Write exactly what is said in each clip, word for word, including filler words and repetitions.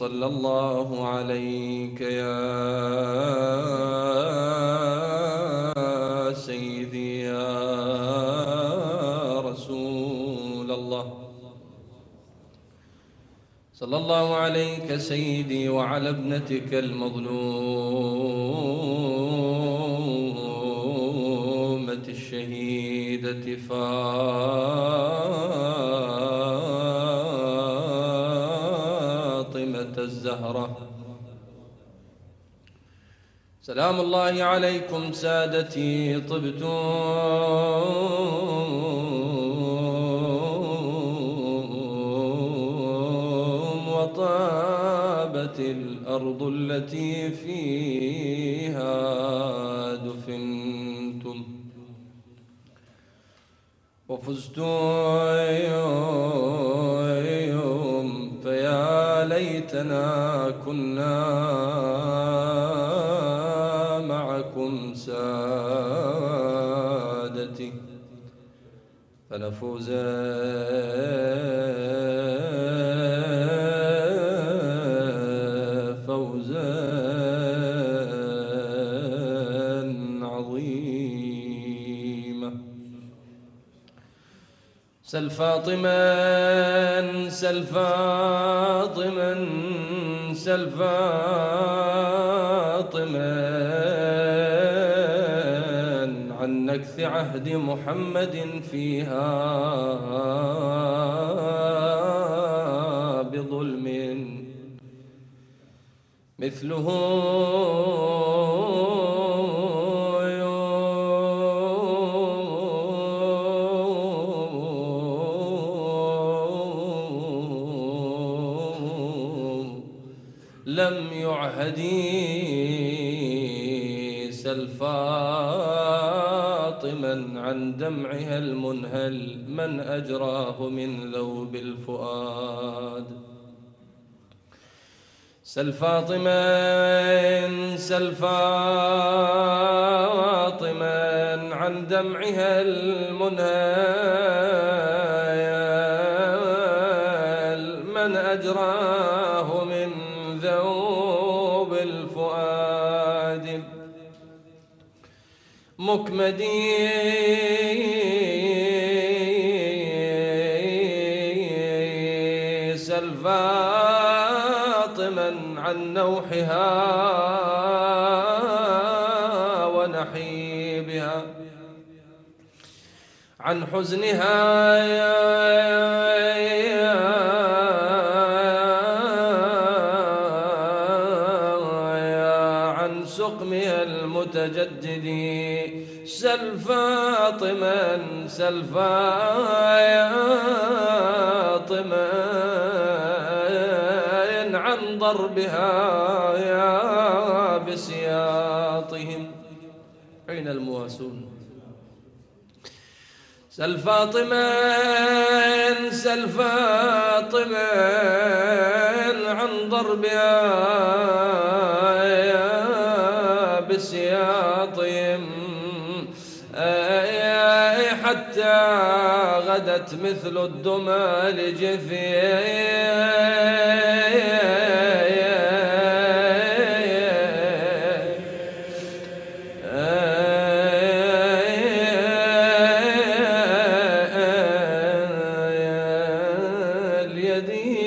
صلى الله عليك يا سيدي يا رسول الله، صلى الله عليك سيدي وعلى ابنتك المظلومة الشهيدة فاطمة الزهراء. سلام الله عليكم سادتي، طبتم وطابت الأرض التي فيها دفنتم، وفزتم فيا ليتنا كنا معكم سادتي فنفوز سل فاطما سل فاطما سل فاطما عن نكث عهد محمد فيها بظلم مثله لم يعهدي سل فاطما عن دمعها المنهل من أجراه من لوب الفؤاد. سل فاطما سل فاطما عن دمعها المنهل من أجراه من ذوب الفؤاد. مكمدي سل فاطما عن نوحها ونحيبها عن حزنها تجددي. سل فاطما سل فاطما عن ضربها بسياطهم حين المواسون. سل فاطما سل فاطما عن ضربها سياطهم حتى غدت مثل الدمى لجفي اليدي.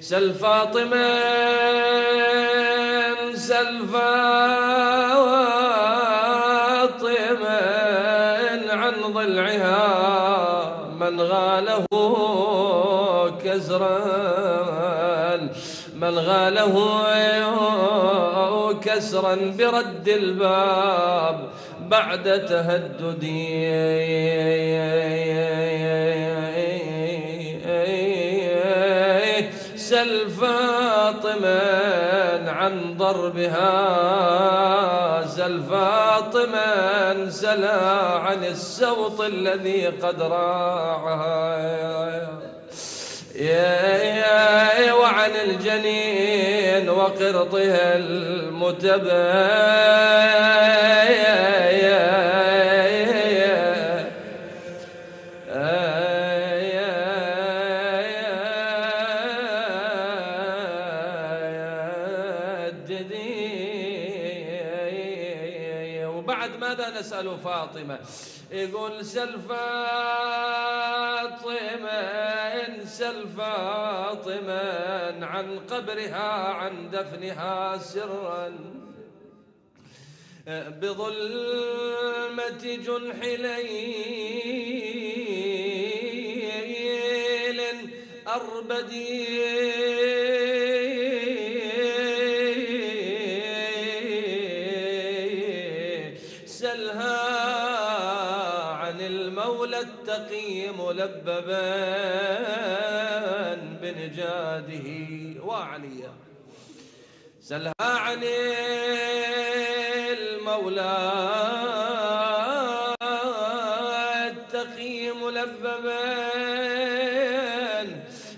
سل فاطمة من غاله كسرا من غاله كسرا برد الباب بعد تهددي سل فاطما عن ضربها سل فاطما سلا عن السوط الذي قد راعها وعن الجنين وقرطها المتباين. يسأل فاطمة، يقول سل فاطمة سل فاطمة عن قبرها عن دفنها سرا بظلمة جنح ليل أربدي التقي ملببا بنجاده وعليا. سلها عن المولى التقي ملببا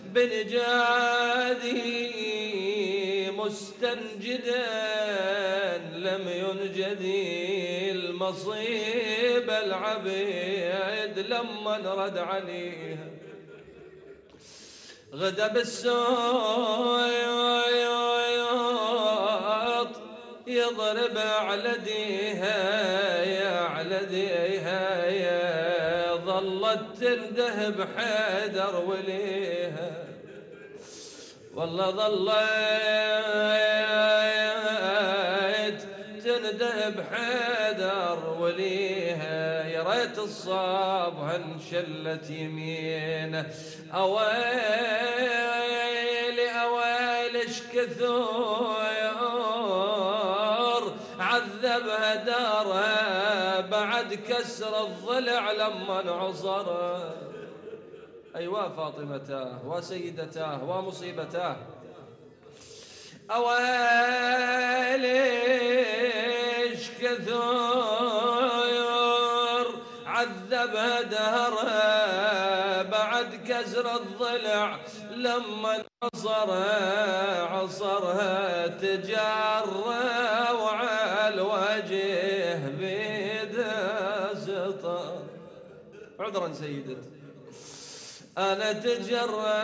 بنجاده مستنجدا لم ينجد المصيب العبيد لما نرد عليها غدا بالسويط يضرب على ديها يا على ديها يا ظلت تندهب حيدر وليها والله ظلت تندهب حيدر وليها ريت الصابها انشلت يمينه اويلي اويلش كثور عذبها دارها بعد كسر الضلع لما انعصرت. ايوا فاطمتاه وسيدتاه ومصيبتاه اويلش كثور عذبها دهرها بعد كسر الضلع لما عصرها عصرها تجرى وعلى الوجه بيده سطر. عذرا سيدتي أنا تجرى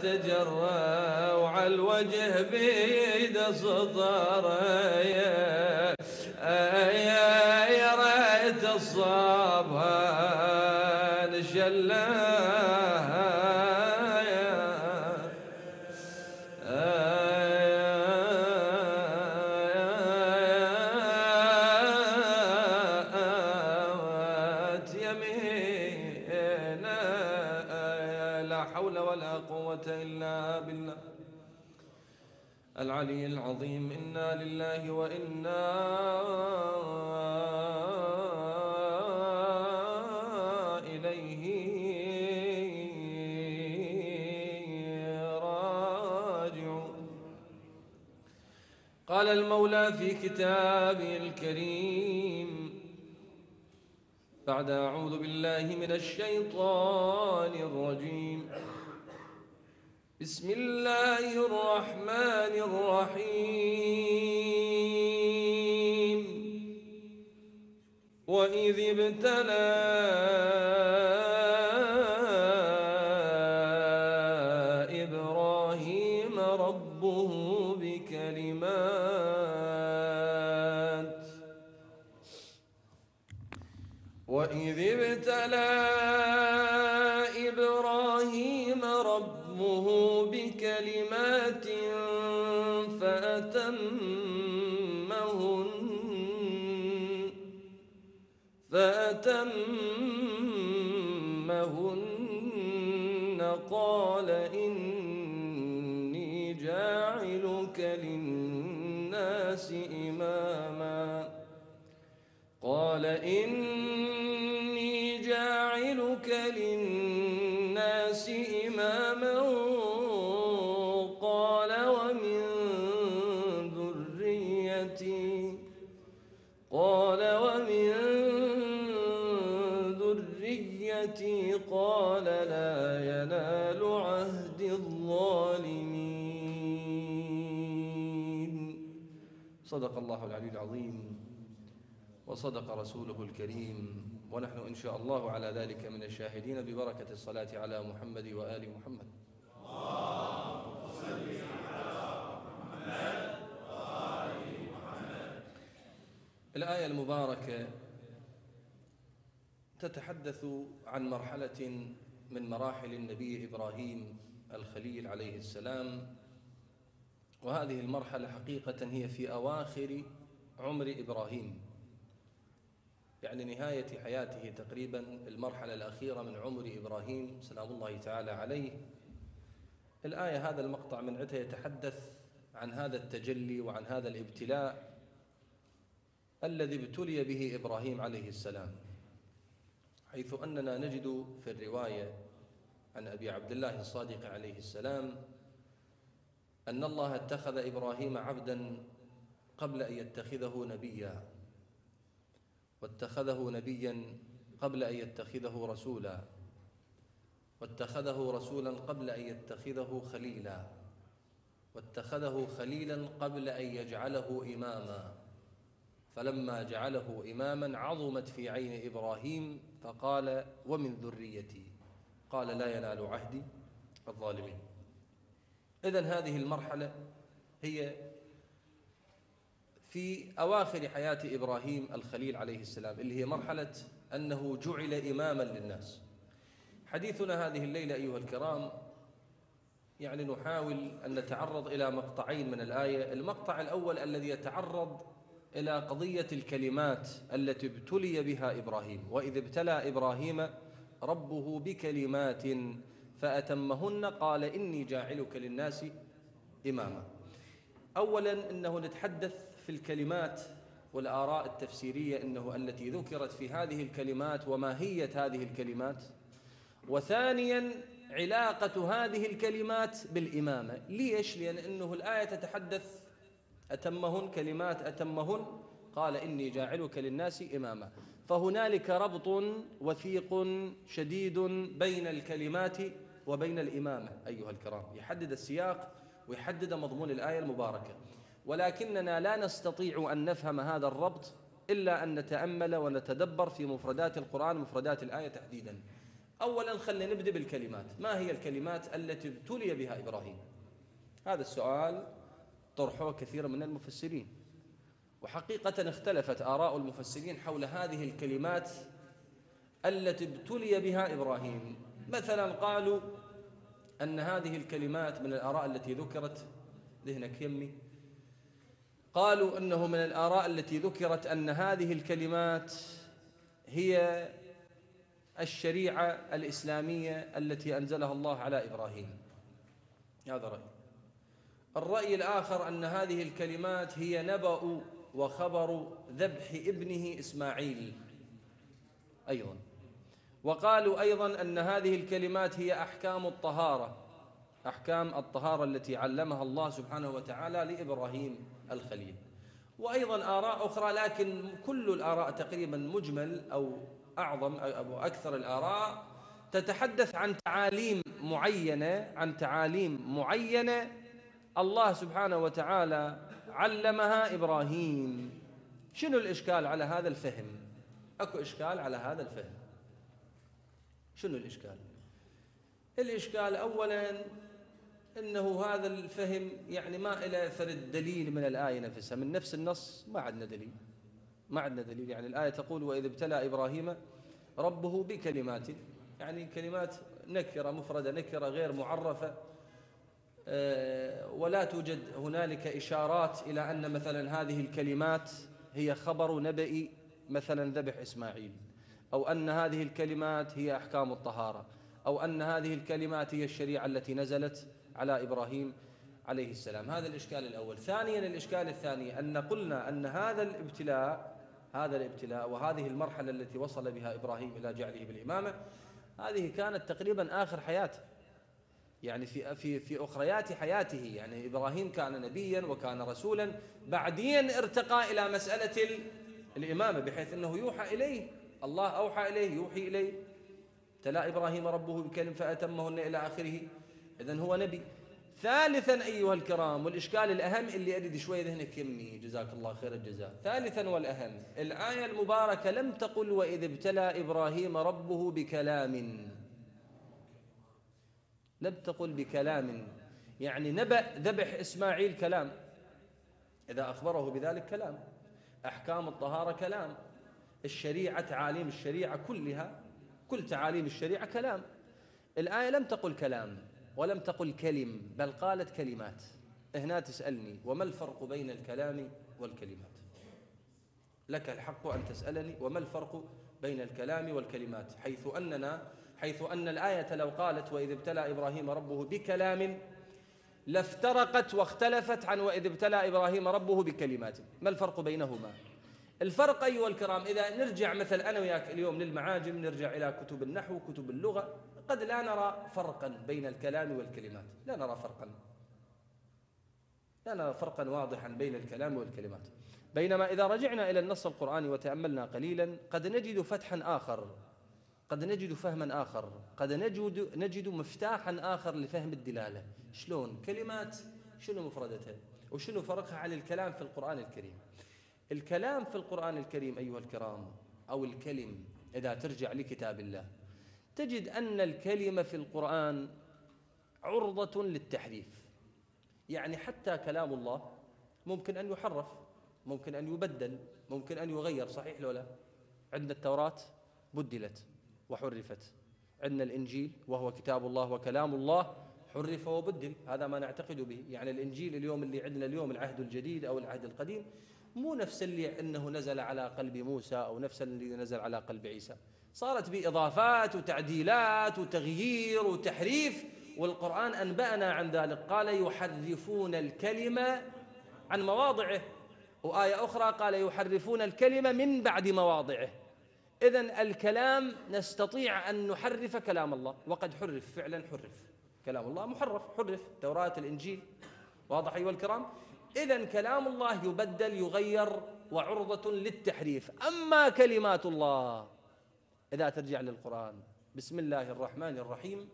تجرى وعلى الوجه بيده سطر يا يا ريت الصابها انشلها يا يمينا لا حول ولا قوة إلا بالله العلي العظيم. إنا لله وإنا إليه راجعون. قال المولى في كتابه الكريم بعد أعوذ بالله من الشيطان الرجيم بسم الله الرحمن الرحيم وإذ ابتلى إبراهيم ربه بكلمات وإذ ابتلى إبراهيم ربه بكلمات فأتمهن فأتمهن قال إني جاعلك للناس إماما قال إني جاعلك للناس إماما قال ومن ذريتي قال ومن ذريتي قال لا ينال عهد الظالمين. صدق الله العلي العظيم وصدق رسوله الكريم ونحن إن شاء الله على ذلك من الشاهدين ببركة الصلاة على محمد وآل محمد. اللهم صل على محمد وآل محمد. الآية المباركة تتحدث عن مرحلة من مراحل النبي إبراهيم الخليل عليه السلام، وهذه المرحلة حقيقة هي في أواخر عمر إبراهيم، يعني نهاية حياته تقريبا، المرحلة الأخيرة من عمر إبراهيم سلام الله تعالى عليه. الآية هذا المقطع من عدها يتحدث عن هذا التجلي وعن هذا الابتلاء الذي ابتلي به إبراهيم عليه السلام، حيث أننا نجد في الرواية عن أبي عبد الله الصادق عليه السلام أن الله اتخذ إبراهيم عبدا قبل أن يتخذه نبيا، واتخذه نبيا قبل أن يتخذه رسولا، واتخذه رسولا قبل أن يتخذه خليلا، واتخذه خليلا قبل أن يجعله إماما، فلما جعله إماما عظمت في عين إبراهيم فقال ومن ذريتي، قال لا ينال عهدي الظالمين. إذن هذه المرحلة هي في أواخر حياة إبراهيم الخليل عليه السلام، اللي هي مرحلة أنه جعل إماما للناس. حديثنا هذه الليلة أيها الكرام يعني نحاول أن نتعرض إلى مقطعين من الآية. المقطع الأول الذي يتعرض إلى قضية الكلمات التي ابتلي بها إبراهيم، وإذ ابتلى إبراهيم ربه بكلمات فأتمهن قال إني جاعلك للناس إماما. أولاً أنه نتحدث في الكلمات والآراء التفسيرية أنه التي ذكرت في هذه الكلمات وماهية هذه الكلمات، وثانياً علاقة هذه الكلمات بالإمامة. ليش؟ لأن أنه الآية تتحدث أتمهن كلمات أتمهن قال إني جاعلك للناس إماما، فهنالك ربط وثيق شديد بين الكلمات وبين الإمامة أيها الكرام، يحدد السياق ويحدد مضمون الآية المباركة، ولكننا لا نستطيع أن نفهم هذا الربط إلا أن نتأمل ونتدبر في مفردات القرآن مفردات الآية تحديدا. أولا خلينا نبدأ بالكلمات، ما هي الكلمات التي ابتلي بها إبراهيم؟ هذا السؤال طرحوه كثير من المفسرين، وحقيقة اختلفت آراء المفسرين حول هذه الكلمات التي ابتلي بها إبراهيم. مثلا قالوا أن هذه الكلمات من الآراء التي ذكرت، ذهنك يمي، قالوا أنه من الآراء التي ذكرت أن هذه الكلمات هي الشريعة الإسلامية التي أنزلها الله على إبراهيم، هذا رأي. الرأي الآخر أن هذه الكلمات هي نبأ وخبر ذبح ابنه إسماعيل أيضا، وقالوا أيضا أن هذه الكلمات هي أحكام الطهارة، أحكام الطهارة التي علمها الله سبحانه وتعالى لإبراهيم الخليل. وأيضا آراء أخرى، لكن كل الآراء تقريبا مجمل أو أعظم أو أكثر الآراء تتحدث عن تعاليم معينة، عن تعاليم معينة الله سبحانه وتعالى علمها إبراهيم. شنو الإشكال على هذا الفهم؟ أكو إشكال على هذا الفهم. شنو الإشكال؟ الإشكال أولاً أنه هذا الفهم يعني ما إلى أثر الدليل من الآية نفسها، من نفس النص ما عندنا دليل، ما عندنا دليل. يعني الآية تقول وإذ ابتلى إبراهيم ربه بكلمات، يعني كلمات نكرة مفردة، نكرة غير معرفة، ولا توجد هنالك إشارات إلى أن مثلا هذه الكلمات هي خبر نبأ مثلا ذبح إسماعيل، أو أن هذه الكلمات هي أحكام الطهارة، أو أن هذه الكلمات هي الشريعة التي نزلت على إبراهيم عليه السلام. هذا الإشكال الأول. ثانيا الإشكال الثاني أن قلنا أن هذا الابتلاء، هذا الابتلاء وهذه المرحلة التي وصل بها إبراهيم إلى جعله بالإمامة، هذه كانت تقريبا آخر حياته، يعني في في في أخريات حياته. يعني إبراهيم كان نبيا وكان رسولا، بعدين ارتقى إلى مسألة الإمامة، بحيث أنه يوحى إليه، الله أوحى إليه، يوحي إليه، ابتلى إبراهيم ربه بكلم فأتمهن إلى آخره. إذن هو نبي. ثالثا أيها الكرام والإشكال الأهم اللي أريد شوي ذهنك يمي، جزاك الله خير الجزاء، ثالثا والأهم الآية المباركة لم تقل وإذ ابتلى إبراهيم ربه بكلام، لم تقل بكلام، يعني نبأ ذبح إسماعيل كلام، إذا أخبره بذلك كلام، أحكام الطهارة كلام، الشريعة، تعاليم الشريعة كلها، كل تعاليم الشريعة كلام. الآية لم تقل كلام ولم تقل كلم، بل قالت كلمات. هنا تسألني وما الفرق بين الكلام والكلمات؟ لك الحق أن تسألني وما الفرق بين الكلام والكلمات، حيث أننا حيث أن الآية لو قالت وإذ ابتلى إبراهيم ربه بكلام لافترقت واختلفت عن وإذ ابتلى إبراهيم ربه بكلمات. ما الفرق بينهما؟ الفرق أيها الكرام إذا نرجع مثل أنا وياك اليوم للمعاجم، نرجع إلى كتب النحو كتب اللغة، قد لا نرى فرقا بين الكلام والكلمات، لا نرى فرقا لا نرى فرقا واضحا بين الكلام والكلمات. بينما إذا رجعنا إلى النص القرآني وتأملنا قليلا قد نجد فتحا آخر، قد نجد فهما آخر، قد نجد نجد مفتاحا آخر لفهم الدلالة. شلون؟ كلمات شنو مفردتها وشنو فرقها عن الكلام في القرآن الكريم؟ الكلام في القرآن الكريم أيها الكرام أو الكلم إذا ترجع لكتاب الله تجد أن الكلمة في القرآن عرضة للتحريف، يعني حتى كلام الله ممكن أن يحرف، ممكن أن يبدل، ممكن أن يغير، صحيح لو لا؟ عندنا التوراة بدلت وحرفت، عندنا الإنجيل وهو كتاب الله وكلام الله حرف وبدل، هذا ما نعتقد به. يعني الإنجيل اليوم اللي عندنا اليوم العهد الجديد أو العهد القديم مو نفس اللي أنه نزل على قلب موسى أو نفس اللي نزل على قلب عيسى، صارت بإضافات وتعديلات وتغيير وتحريف. والقرآن أنبأنا عن ذلك، قال يحرفون الكلمة عن مواضعه، وآية أخرى قال يحرفون الكلمة من بعد مواضعه. إذن الكلام نستطيع أن نحرف كلام الله، وقد حرف فعلا، حرف كلام الله، محرف حرف توراة الإنجيل، واضح أيها الكرام؟ إذن كلام الله يبدل يغير وعرضة للتحريف. أما كلمات الله إذا ترجع للقرآن بسم الله الرحمن الرحيم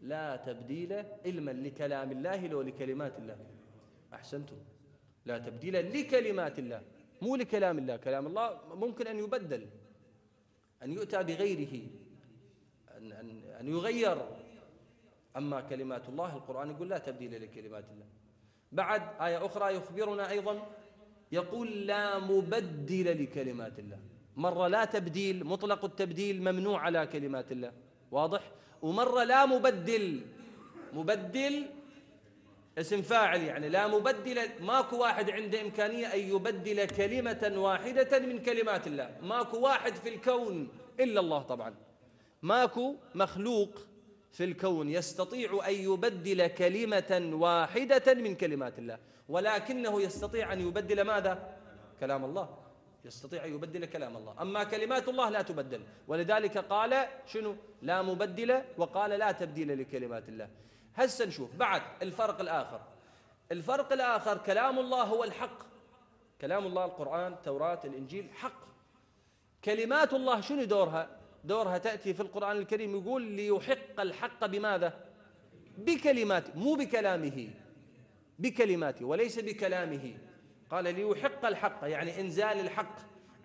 لا تبديل علما لكلام الله لو لكلمات الله، أحسنتم، لا تبديل لكلمات الله، مو لكلام الله. كلام الله ممكن أن يبدل، أن يؤتى بغيره، أن, أن, أن يغير. أما كلمات الله القرآن يقول لا تبديل لكلمات الله. بعد آية أخرى يخبرنا أيضا يقول لا مبدل لكلمات الله، مرة لا تبديل، مطلق التبديل ممنوع على كلمات الله، واضح؟ ومرة لا مبدل، مبدل اسم فاعل، يعني لا مبدل، ماكو واحد عنده إمكانية أن يبدل كلمة واحدة من كلمات الله، ماكو واحد في الكون إلا الله طبعا، ماكو مخلوق في الكون يستطيع أن يبدل كلمة واحدة من كلمات الله، ولكنه يستطيع أن يبدل ماذا؟ كلام الله، يستطيع أن يبدل كلام الله. أما كلمات الله لا تبدل، ولذلك قال شنو؟ لا مبدل، وقال لا تبديل لكلمات الله. هسه نشوف بعد الفرق الآخر. الفرق الآخر كلام الله هو الحق، كلام الله القرآن توراة الإنجيل حق. كلمات الله شنو دورها؟ دورها تأتي في القرآن الكريم يقول ليحق الحق بماذا؟ بكلماته، مو بكلامه، بكلماته وليس بكلامه. قال ليحق الحق، يعني إنزال الحق،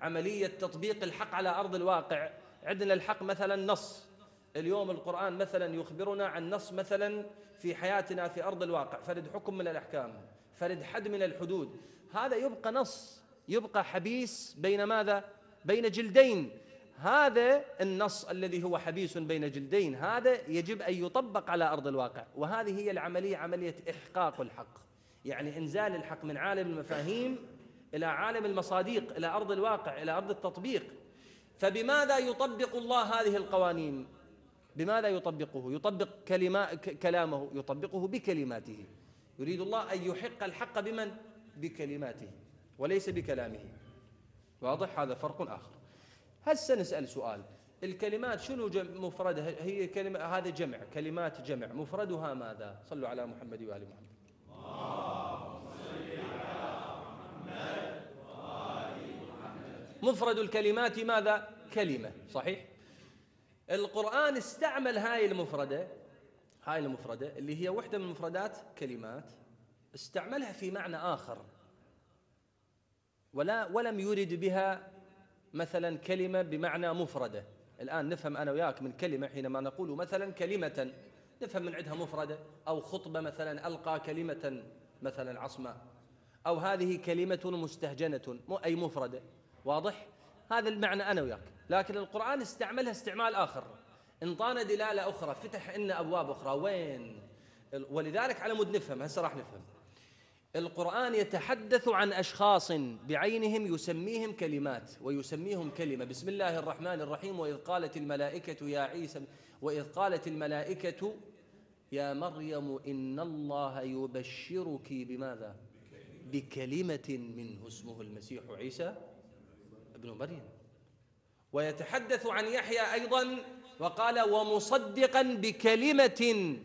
عملية تطبيق الحق على أرض الواقع. عندنا الحق مثلا نص، اليوم القرآن مثلا يخبرنا عن نص مثلا في حياتنا في أرض الواقع، فرد حكم من الأحكام، فرد حد من الحدود، هذا يبقى نص، يبقى حبيس بين ماذا؟ بين جلدين. هذا النص الذي هو حبيس بين جلدين هذا يجب أن يطبق على أرض الواقع، وهذه هي العملية، عملية إحقاق الحق، يعني إنزال الحق من عالم المفاهيم إلى عالم المصادق، إلى أرض الواقع، إلى أرض التطبيق. فبماذا يطبق الله هذه القوانين؟ بماذا يطبقه؟ يطبق كلامه، يطبقه بكلماته. يريد الله أن يحق الحق بمن؟ بكلماته وليس بكلامه، واضح؟ هذا فرق آخر. هسه نسأل سؤال، الكلمات شنو مفردها؟ هي كلمة، هذا جمع، كلمات جمع، مفردها ماذا؟ صلوا على محمد وآل محمد. مفرد الكلمات ماذا؟ كلمة، صحيح؟ القرآن استعمل هاي المفردة، هاي المفردة اللي هي واحدة من مفردات كلمات، استعملها في معنى آخر، ولا ولم يرد بها مثلا كلمة بمعنى مفردة. الآن نفهم أنا وياك من كلمة حينما نقول مثلا كلمة، نفهم من عندها مفردة، أو خطبة مثلا ألقى كلمة مثلا عصماء، أو هذه كلمة مستهجنة، أي مفردة، واضح؟ هذا المعنى أنا وياك، لكن القرآن استعملها استعمال آخر، انطانا دلالة أخرى، فتح لنا أبواب أخرى. وين؟ ولذلك على مود نفهم هسه راح نفهم. القرآن يتحدث عن أشخاص بعينهم يسميهم كلمات ويسميهم كلمة. بسم الله الرحمن الرحيم، وإذ قالت الملائكة يا عيسى، وإذ قالت الملائكة يا مريم إن الله يبشرك بماذا؟ بكلمة منه اسمه المسيح عيسى ابن مريم. ويتحدث عن يحيى أيضا وقال ومصدقا بكلمة،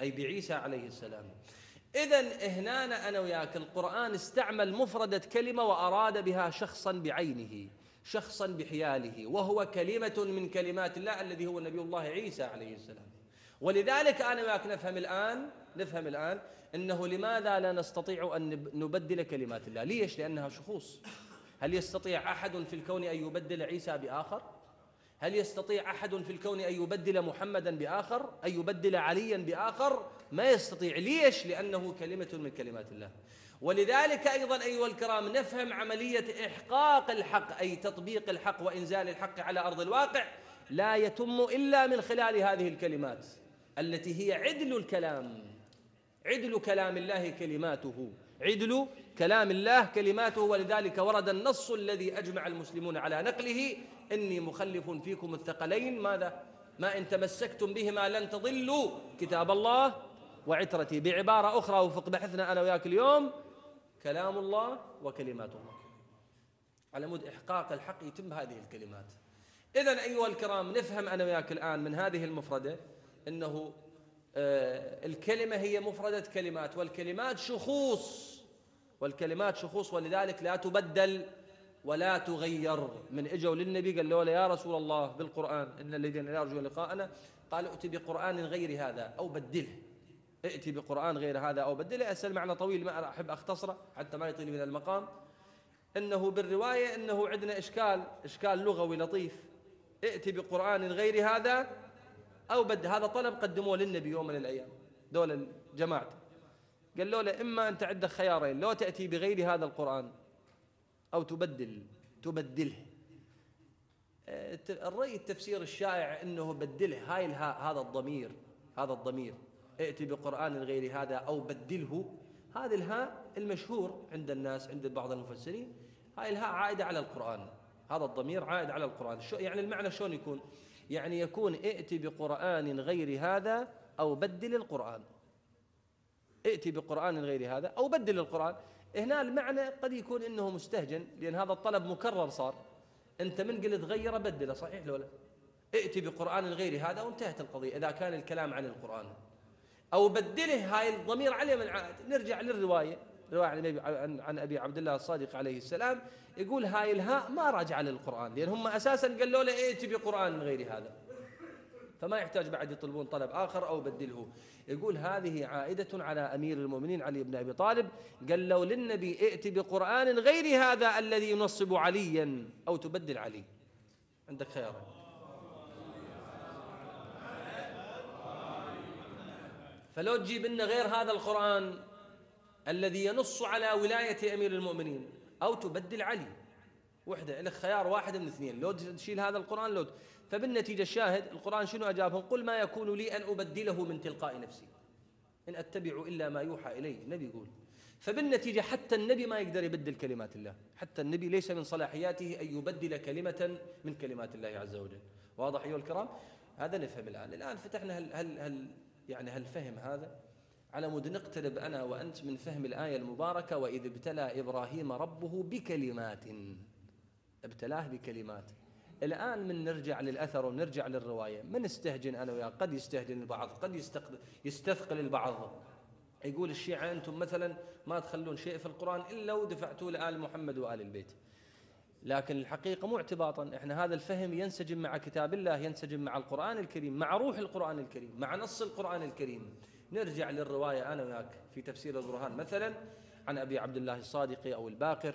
أي بعيسى عليه السلام. إذن هنا أنا وياك القرآن استعمل مفردة كلمة وأراد بها شخصا بعينه، شخصا بحياله، وهو كلمة من كلمات الله الذي هو نبي الله عيسى عليه السلام. ولذلك أنا وياك نفهم الآن، نفهم الآن أنه لماذا لا نستطيع أن نبدل كلمات الله؟ ليش؟ لأنها شخوص. هل يستطيع أحد في الكون أن يبدل عيسى بآخر؟ هل يستطيع أحد في الكون أن يبدل محمداً بآخر؟ أن يبدل علياً بآخر؟ ما يستطيع. ليش؟ لأنه كلمة من كلمات الله. ولذلك أيضاً أيها الكرام نفهم عملية إحقاق الحق، أي تطبيق الحق وإنزال الحق على أرض الواقع، لا يتم إلا من خلال هذه الكلمات التي هي عدل الكلام، عدل كلام الله كلماته، عدل كلام الله كلماته. ولذلك ورد النص الذي أجمع المسلمون على نقله، إني مخلف فيكم الثقلين، ماذا؟ ما إن تمسكتم بهما لن تضلوا، كتاب الله وعترتي. بعبارة أخرى وفق بحثنا أنا وياك اليوم، كلام الله وكلمات الله. على مود إحقاق الحق يتم هذه الكلمات. إذن أيها الكرام نفهم أنا وياك الآن من هذه المفردة أنه آه الكلمة هي مفردة كلمات، والكلمات شخوص، والكلمات شخوص، ولذلك لا تبدل ولا تغير. من اجوا للنبي قال له يا رسول الله بالقرآن إن الذين يرجو لقاءنا، قال ائت بقرآن غير هذا أو بدله، ائت بقرآن غير هذا أو بدله. أسأل معنى طويل ما أحب أختصره حتى ما يطيل من المقام. إنه بالرواية إنه عندنا إشكال، إشكال لغوي لطيف، ائت بقرآن غير هذا أو بدل، هذا طلب قدموه للنبي يوم من الأيام دول الجماعة، قال له إما أنت عندك خيارين، لو تأتي بغير هذا القرآن أو تبدل، تبدله. الرأي التفسير الشائع أنه بدله، هاي هذا الضمير، هذا الضمير ائتي بقرآن غير هذا أو بدله، هذا الهاء المشهور عند الناس عند بعض المفسرين، هاي الهاء عائدة على القرآن، هذا الضمير عائد على القرآن. شو يعني المعنى شلون يكون؟ يعني يكون ائتي بقرآن غير هذا أو بدل القرآن، ائتي بقرآن غير هذا أو بدل القرآن. هنا المعنى قد يكون أنه مستهجن، لأن هذا الطلب مكرر صار، أنت من قلت غير بدله، صحيح لولا؟ ائتي بقرآن غير هذا وانتهت القضية إذا كان الكلام عن القرآن. أو بدله هاي الضمير عليه من عائد. نرجع للرواية، رواية عن أبي عبد الله الصادق عليه السلام، يقول هاي الهاء ما راجعة للقرآن، لأن هم أساساً قالوا له ائتي بقرآن غير هذا، فما يحتاج بعد يطلبون طلب آخر أو بدله. يقول هذه عائدة على أمير المؤمنين علي بن أبي طالب، قال له للنبي ائت بقرآن غير هذا الذي ينصب عليا أو تبدل علي، عندك خيار. فلو تجيب لنا غير هذا القرآن الذي ينص على ولاية أمير المؤمنين أو تبدل علي، وحدة لك خيار واحد من اثنين، لو تشيل هذا القرآن لو. فبالنتيجة الشاهد القرآن شنو أجابهم؟ قل ما يكون لي أن أبدله من تلقاء نفسي، إن أتبع إلا ما يوحى إلي، النبي يقول. فبالنتيجة حتى النبي ما يقدر يبدل كلمات الله، حتى النبي ليس من صلاحياته أن يبدل كلمة من كلمات الله عز وجل. واضح أيها الكرام؟ هذا نفهم الآن. الآن فتحنا هل هل هل يعني هالفهم هذا على مود نقترب أنا وأنت من فهم الآية المباركة، وإذ ابتلى إبراهيم ربه بكلمات، ابتلاه بكلمات. الآن من نرجع للأثر ونرجع للرواية، من استهجن أنا وياه، قد يستهجن البعض، قد يستثقل البعض. يقول الشيعة أنتم مثلا ما تخلون شيء في القرآن إلا ودفعتوه لآل محمد وآل البيت. لكن الحقيقة مو اعتباطا، إحنا هذا الفهم ينسجم مع كتاب الله، ينسجم مع القرآن الكريم، مع روح القرآن الكريم، مع نص القرآن الكريم. نرجع للرواية أنا وياك في تفسير البرهان مثلا عن أبي عبد الله الصادق أو الباقر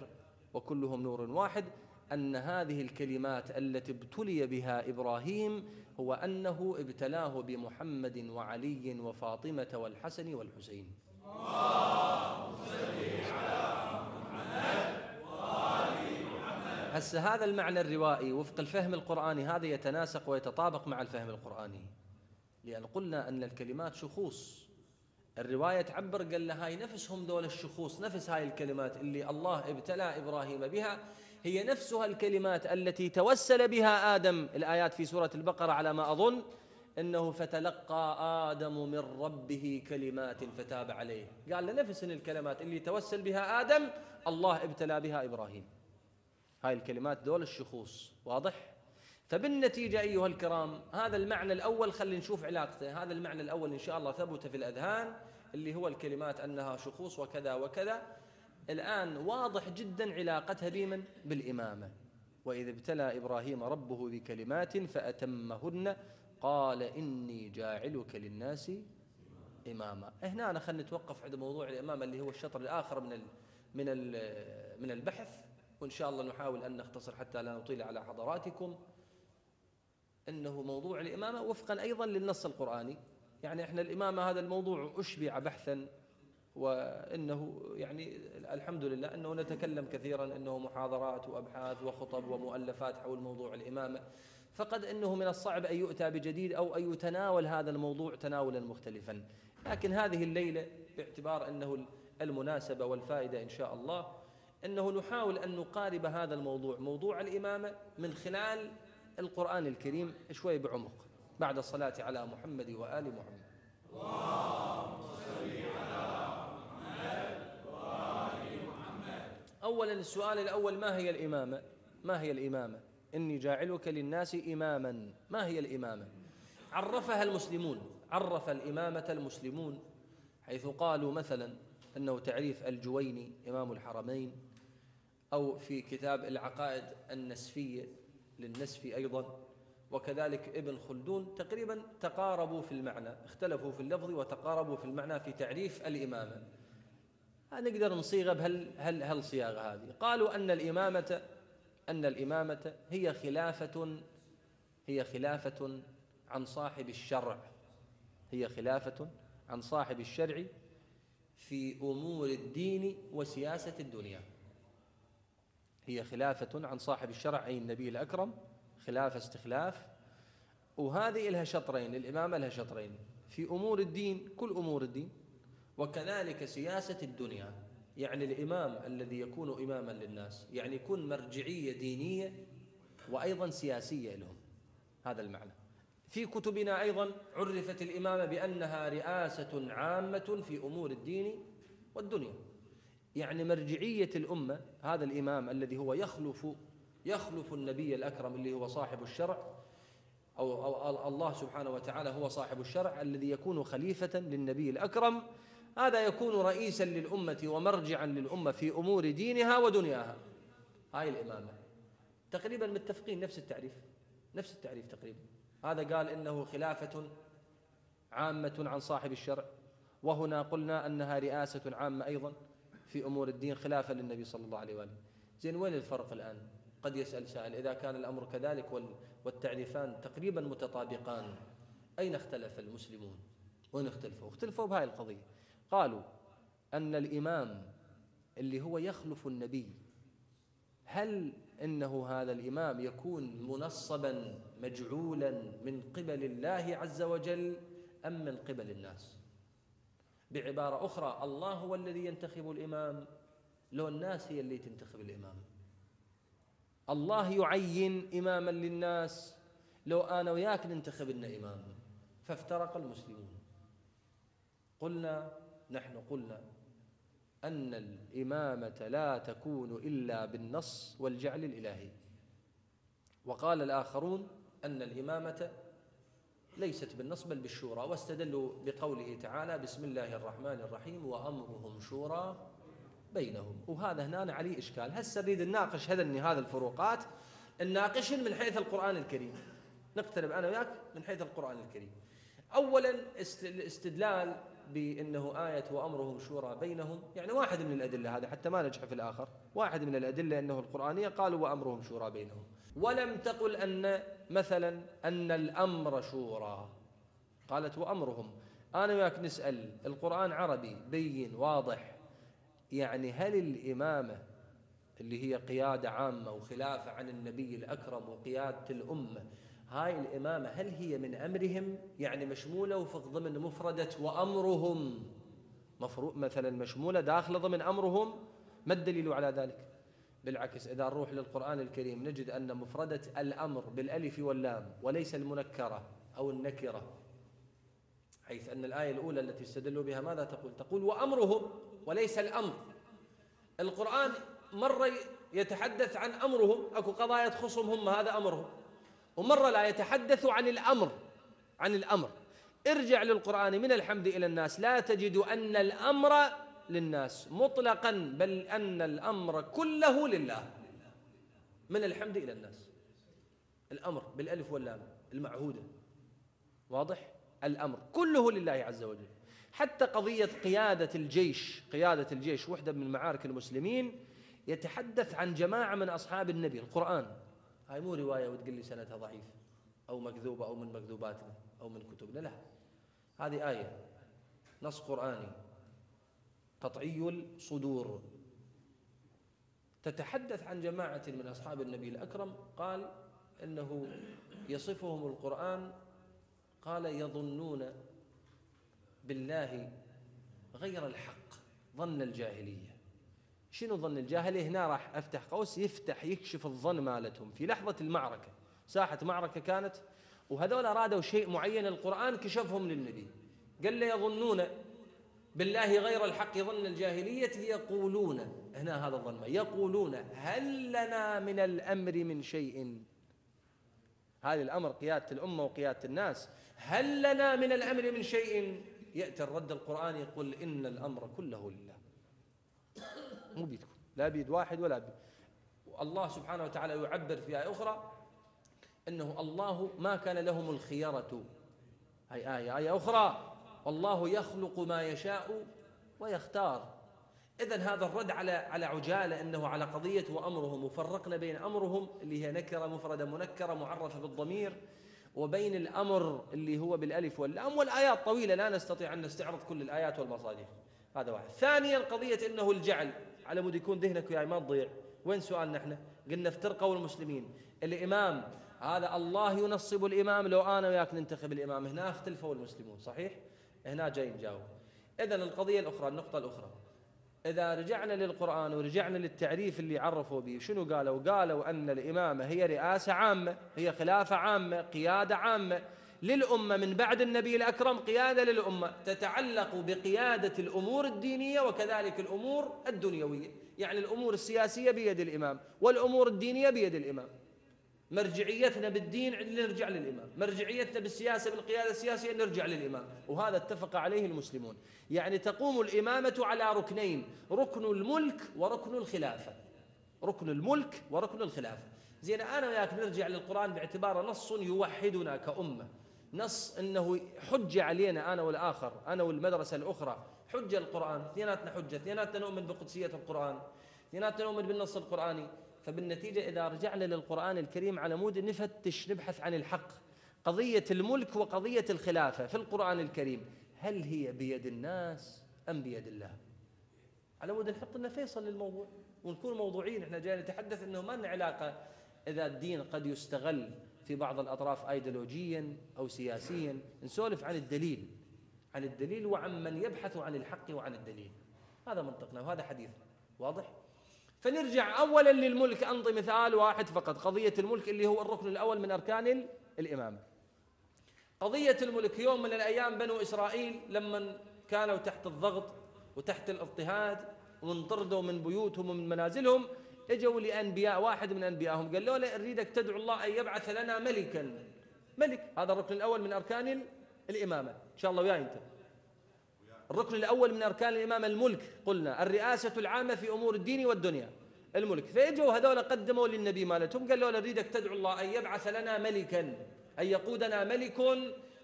وكلهم نور واحد، أن هذه الكلمات التي ابتلي بها إبراهيم هو أنه ابتلاه بمحمد وعلي وفاطمة والحسن والحسين. اللهم صل على محمد وآل محمد. هسه هذا المعنى الروائي وفق الفهم القرآني هذا يتناسق ويتطابق مع الفهم القرآني، لأن قلنا أن الكلمات شخوص. الرواية تعبر قال له هاي نفسهم دول الشخوص، نفس هاي الكلمات اللي الله ابتلى إبراهيم بها هي نفسها الكلمات التي توسل بها آدم، الآيات في سورة البقرة على ما أظن، إنه فتلقى آدم من ربه كلمات فتاب عليه. قال له نفس الكلمات اللي توسل بها آدم الله ابتلى بها إبراهيم، هاي الكلمات دول الشخوص. واضح؟ فبالنتيجة أيها الكرام هذا المعنى الأول خلينا نشوف علاقته. هذا المعنى الأول إن شاء الله ثبت في الأذهان اللي هو الكلمات أنها شخوص وكذا وكذا. الآن واضح جدا علاقتها بمن؟ بالإمامة. وإذ ابتلى إبراهيم ربه بكلمات فأتمهن قال إني جاعلك للناس إماما. هنا أنا خلينا نتوقف عند موضوع الإمامة اللي هو الشطر الآخر من ال من ال من البحث، وإن شاء الله نحاول أن نختصر حتى لا نطيل على حضراتكم. أنه موضوع الإمامة وفقا أيضا للنص القرآني، يعني إحنا الإمامة هذا الموضوع أشبع بحثا، وأنه يعني الحمد لله أنه نتكلم كثيرا، أنه محاضرات وأبحاث وخطب ومؤلفات حول موضوع الإمامة، فقد أنه من الصعب أن يؤتى بجديد أو أن يتناول هذا الموضوع تناولا مختلفا، لكن هذه الليلة باعتبار أنه المناسبة والفائدة إن شاء الله أنه نحاول أن نقارب هذا الموضوع، موضوع الإمامة، من خلال القرآن الكريم شوي بعمق، بعد الصلاة على محمد وآل محمد. اللهم صل على محمد وآل محمد. أولاً السؤال الأول، ما هي الإمامة؟ ما هي الإمامة؟ إني جاعلك للناس إماماً، ما هي الإمامة؟ عرفها المسلمون، عرف الإمامة المسلمون، حيث قالوا مثلاً أنه تعريف الجويني إمام الحرمين، أو في كتاب العقائد النسفية للنسفي أيضا، وكذلك ابن خلدون، تقريبا تقاربوا في المعنى، اختلفوا في اللفظ وتقاربوا في المعنى في تعريف الإمامة. نقدر نصيغه بهالصياغة هذه. قالوا أن الإمامة أن الإمامة هي خلافة هي خلافة عن صاحب الشرع، هي خلافة عن صاحب الشرع في أمور الدين وسياسة الدنيا. هي خلافة عن صاحب الشرع أي النبي الأكرم، خلافة استخلاف. وهذه لها شطرين، الإمامة لها شطرين، في أمور الدين كل أمور الدين، وكذلك سياسة الدنيا. يعني الإمام الذي يكون إماما للناس يعني يكون مرجعية دينية وأيضا سياسية لهم، هذا المعنى. في كتبنا أيضا عرفت الإمامة بأنها رئاسة عامة في أمور الدين والدنيا، يعني مرجعية الأمة. هذا الإمام الذي هو يخلف يخلف النبي الأكرم اللي هو صاحب الشرع، أو, أو الله سبحانه وتعالى هو صاحب الشرع الذي يكون خليفة للنبي الأكرم، هذا يكون رئيسا للأمة ومرجعا للأمة في أمور دينها ودنياها. هاي الإمامة تقريبا متفقين، نفس التعريف نفس التعريف تقريبا. هذا قال إنه خلافة عامة عن صاحب الشرع، وهنا قلنا أنها رئاسة عامة أيضا في أمور الدين خلافة للنبي صلى الله عليه وآله. زين، وين الفرق الآن؟ قد يسأل سائل، إذا كان الأمر كذلك والتعريفان تقريبا متطابقان، أين اختلف المسلمون؟ وين اختلفوا؟ اختلفوا بهاي القضية. قالوا أن الإمام اللي هو يخلف النبي، هل إنه هذا الإمام يكون منصبا مجعولا من قبل الله عز وجل أم من قبل الناس؟ بعبارة أخرى، الله هو الذي ينتخب الإمام لو الناس هي اللي تنتخب الإمام؟ الله يعين إماما للناس لو أنا وياك ننتخب لنا إمام؟ فافترق المسلمون. قلنا نحن قلنا أن الإمامة لا تكون إلا بالنص والجعل الإلهي، وقال الآخرون أن الإمامة ليست بالنص بل بالشورى، واستدلوا بقوله تعالى بسم الله الرحمن الرحيم وأمرهم شورى بينهم. وهذا هنا عليه إشكال، هسه نريد نناقش هذا الفروقات، نناقشهن من حيث القرآن الكريم، نقترب أنا وياك من حيث القرآن الكريم. أولا الاستدلال بأنه آية وأمرهم شورى بينهم، يعني واحد من الأدلة، هذا حتى ما نجح في الآخر، واحد من الأدلة أنه القرآنية قالوا وأمرهم شورى بينهم، ولم تقل أن مثلا أن الأمر شورى، قالت وأمرهم. أنا وياك نسأل، القرآن عربي بين واضح، يعني هل الإمامة اللي هي قيادة عامة وخلافة عن النبي الأكرم وقيادة الأمة، هاي الإمامة هل هي من أمرهم يعني مشمولة وفق ضمن مفردة وأمرهم مفروض مثلا مشمولة داخل ضمن أمرهم؟ ما الدليل على ذلك؟ بالعكس إذا نروح للقرآن الكريم نجد أن مفردة الأمر بالألف واللام وليس المنكرة أو النكرة، حيث أن الآية الأولى التي استدلوا بها ماذا تقول؟ تقول وأمرهم وليس الأمر. القرآن مرة يتحدث عن أمرهم، أكو قضايا تخصهم هذا أمرهم، ومرة لا يتحدث عن الأمر عن الأمر ارجع للقرآن من الحمد إلى الناس لا تجد أن الأمر للناس مطلقا، بل أن الأمر كله لله. من الحمد إلى الناس الأمر بالألف واللام المعهودة، واضح؟ الأمر كله لله عز وجل. حتى قضية قيادة الجيش، قيادة الجيش وحدة من معارك المسلمين يتحدث عن جماعة من أصحاب النبي القرآن، هاي مو رواية وتقول لي سنتها ضعيف أو مكذوبة أو من مكذوباتنا أو من كتبنا، لا، هذه آية نص قرآني قطعي الصدور تتحدث عن جماعة من أصحاب النبي الأكرم قال إنه يصفهم القرآن قال يظنون بالله غير الحق ظن الجاهلية. شنو ظن الجاهلية؟ هنا راح أفتح قوس يفتح يكشف الظن مالتهم في لحظة المعركة، ساحة معركة كانت وهذول أرادوا شيء معين، القرآن كشفهم للنبي قال له يظنون بالله غير الحق ظن الجاهلية يقولون، هنا هذا الظن يقولون هل لنا من الأمر من شيء، هذا الأمر قيادة الأمة وقيادة الناس، هل لنا من الأمر من شيء، يأتي الرد القرآني يقول إن الأمر كله لله، مو بيدكم، لا بيد واحد ولا بيد. الله سبحانه وتعالى يعبر في آية أخرى أنه الله ما كان لهم الخيرة، هاي آية آية أخرى والله يخلق ما يشاء ويختار. إذن هذا الرد على على عجالة أنه على قضية وأمرهم، وفرقنا بين أمرهم اللي هي نكرة مفردة منكرة معرفة بالضمير، وبين الأمر اللي هو بالألف واللام، والآيات طويلة لا نستطيع أن نستعرض كل الآيات والمصادر. هذا واحد. ثانيا قضية أنه الجعل، على مود يكون ذهنك وياي ما تضيع، وين سؤالنا احنا؟ قلنا افترقوا المسلمين، الإمام هذا الله ينصب الإمام، لو أنا وياك ننتخب الإمام، هنا اختلفوا المسلمون صحيح؟ هنا جاي نجاوب. إذن القضية الأخرى، النقطة الأخرى، إذا رجعنا للقرآن ورجعنا للتعريف اللي عرفوا به، شنو قالوا؟ قالوا أن الإمامة هي رئاسة عامة، هي خلافة عامة، قيادة عامة للأمة من بعد النبي الأكرم، قيادة للأمة تتعلق بقيادة الأمور الدينية وكذلك الأمور الدنيوية، يعني الأمور السياسية بيد الإمام والأمور الدينية بيد الإمام. مرجعيتنا بالدين نرجع للإمام، مرجعيتنا بالسياسة بالقيادة السياسية نرجع للإمام، وهذا اتفق عليه المسلمون. يعني تقوم الإمامة على ركنين، ركن الملك وركن الخلافة، ركن الملك وركن الخلافة. زين أنا وياك نرجع للقرآن باعتباره نص يوحدنا كأمة، نص أنه حجة علينا أنا والآخر، أنا والمدرسة الأخرى، حجة القرآن، اثنيناتنا حجة، اثنيناتنا نؤمن بقدسية القرآن، اثنيناتنا نؤمن بالنص القرآني. فبالنتيجة إذا رجعنا للقرآن الكريم على مود نفتش نبحث عن الحق، قضية الملك وقضية الخلافة في القرآن الكريم هل هي بيد الناس أم بيد الله، على مود نحط لنا فيصل للموضوع ونكون موضوعيين. إحنا جاي نتحدث أنه ما لنا علاقة إذا الدين قد يستغل في بعض الأطراف أيديولوجيا أو سياسيا، نسولف عن الدليل، عن الدليل وعن من يبحث عن الحق وعن الدليل، هذا منطقنا وهذا حديثنا، واضح؟ فنرجع أولاً للملك، أنطي مثال واحد فقط، قضية الملك اللي هو الركن الأول من أركان الإمامة. قضية الملك، يوم من الأيام بنو إسرائيل لما كانوا تحت الضغط وتحت الاضطهاد وانطردوا من بيوتهم ومن منازلهم، اجوا لأنبياء، واحد من أنبيائهم قال له أريدك تدعو الله أن يبعث لنا ملكاً، ملك، هذا الركن الأول من أركان الإمامة، إن شاء الله وياي أنت. الركن الأول من أركان الإمامة الملك، قلنا الرئاسة العامة في أمور الدين والدنيا، الملك. فإجوا هذول قدموا للنبي مالتهم قالوا له نريدك تدعو الله أن يبعث لنا ملكاً، أن يقودنا ملك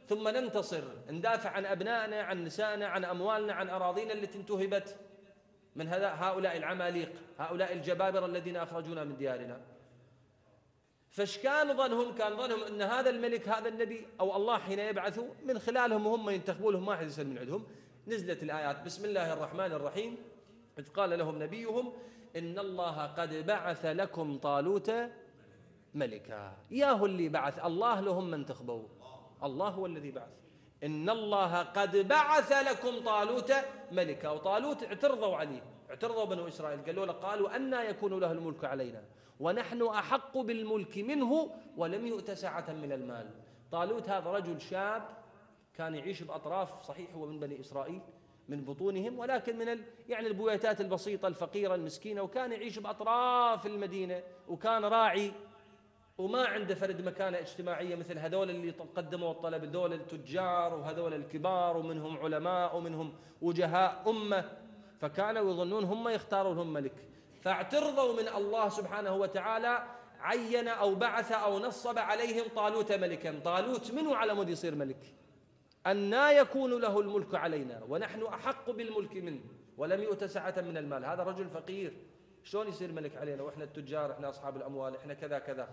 ثم ننتصر، ندافع عن أبنائنا، عن نسائنا، عن أموالنا، عن أراضينا التي انتهبت من هؤلاء العماليق، هؤلاء الجبابرة الذين أخرجونا من ديارنا. فاش كان ظنهم؟ كان ظنهم أن هذا الملك هذا النبي أو الله حين يبعثه من خلالهم وهم ينتخبوا لهم، ما حد يسأل من عندهم. نزلت الآيات بسم الله الرحمن الرحيم إذ قال لهم نبيهم إن الله قد بعث لكم طالوت ملكا. ياهو اللي بعث الله، لهم من تخبوه، الله هو الذي بعث. إن الله قد بعث لكم طالوت ملكا. وطالوت اعترضوا عليه، اعترضوا بنو إسرائيل، قالوا له قالوا أنى يكون له الملك علينا ونحن أحق بالملك منه ولم يؤت سعة من المال. طالوت هذا رجل شاب كان يعيش بأطراف، صحيح هو من بني إسرائيل من بطونهم، ولكن من ال... يعني البويتات البسيطة الفقيرة المسكينة، وكان يعيش بأطراف المدينة، وكان راعي وما عنده فرد مكانة اجتماعية مثل هذول اللي قدموا الطلب، هذول التجار وهذول الكبار ومنهم علماء ومنهم وجهاء أمة، فكانوا يظنون هم يختاروا لهم ملك. فاعترضوا من الله سبحانه وتعالى، عين أو بعث أو نصب عليهم طالوت ملكا. طالوت منو على مود يصير ملك؟ أنا يكون له الملك علينا ونحن أحق بالملك منه ولم يؤت سعة من المال. هذا رجل فقير، شلون يصير ملك علينا وإحنا التجار، إحنا أصحاب الأموال، إحنا كذا كذا.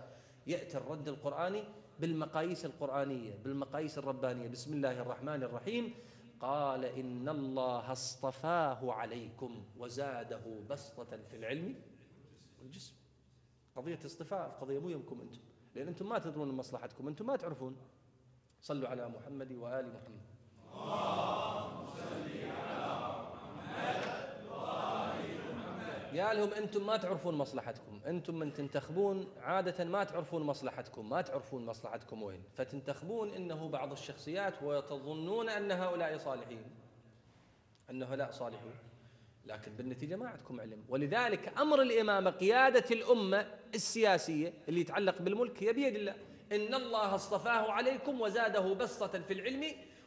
يأتي الرد القرآني بالمقاييس القرآنية، بالمقاييس الربانية. بسم الله الرحمن الرحيم، قال إن الله اصطفاه عليكم وزاده بسطة في العلم والجسم. قضية اصطفاء قضية مو يمكم أنتم، لأن أنتم ما تدرون مصلحتكم، أنتم ما تعرفون. صلوا على محمد وآل محمد. اللهم صل على محمد وآل محمد. يا لهم أنتم ما تعرفون مصلحتكم، أنتم من تنتخبون عادة ما تعرفون مصلحتكم، ما تعرفون مصلحتكم وين، فتنتخبون أنه بعض الشخصيات وتظنون أن هؤلاء صالحين، أن هؤلاء صالحون، لكن بالنتيجة ما عندكم علم. ولذلك أمر الإمامة قيادة الأمة السياسية اللي يتعلق بالملك هي بيد الله. إن الله اصطفاه عليكم وزاده بسطة في العلم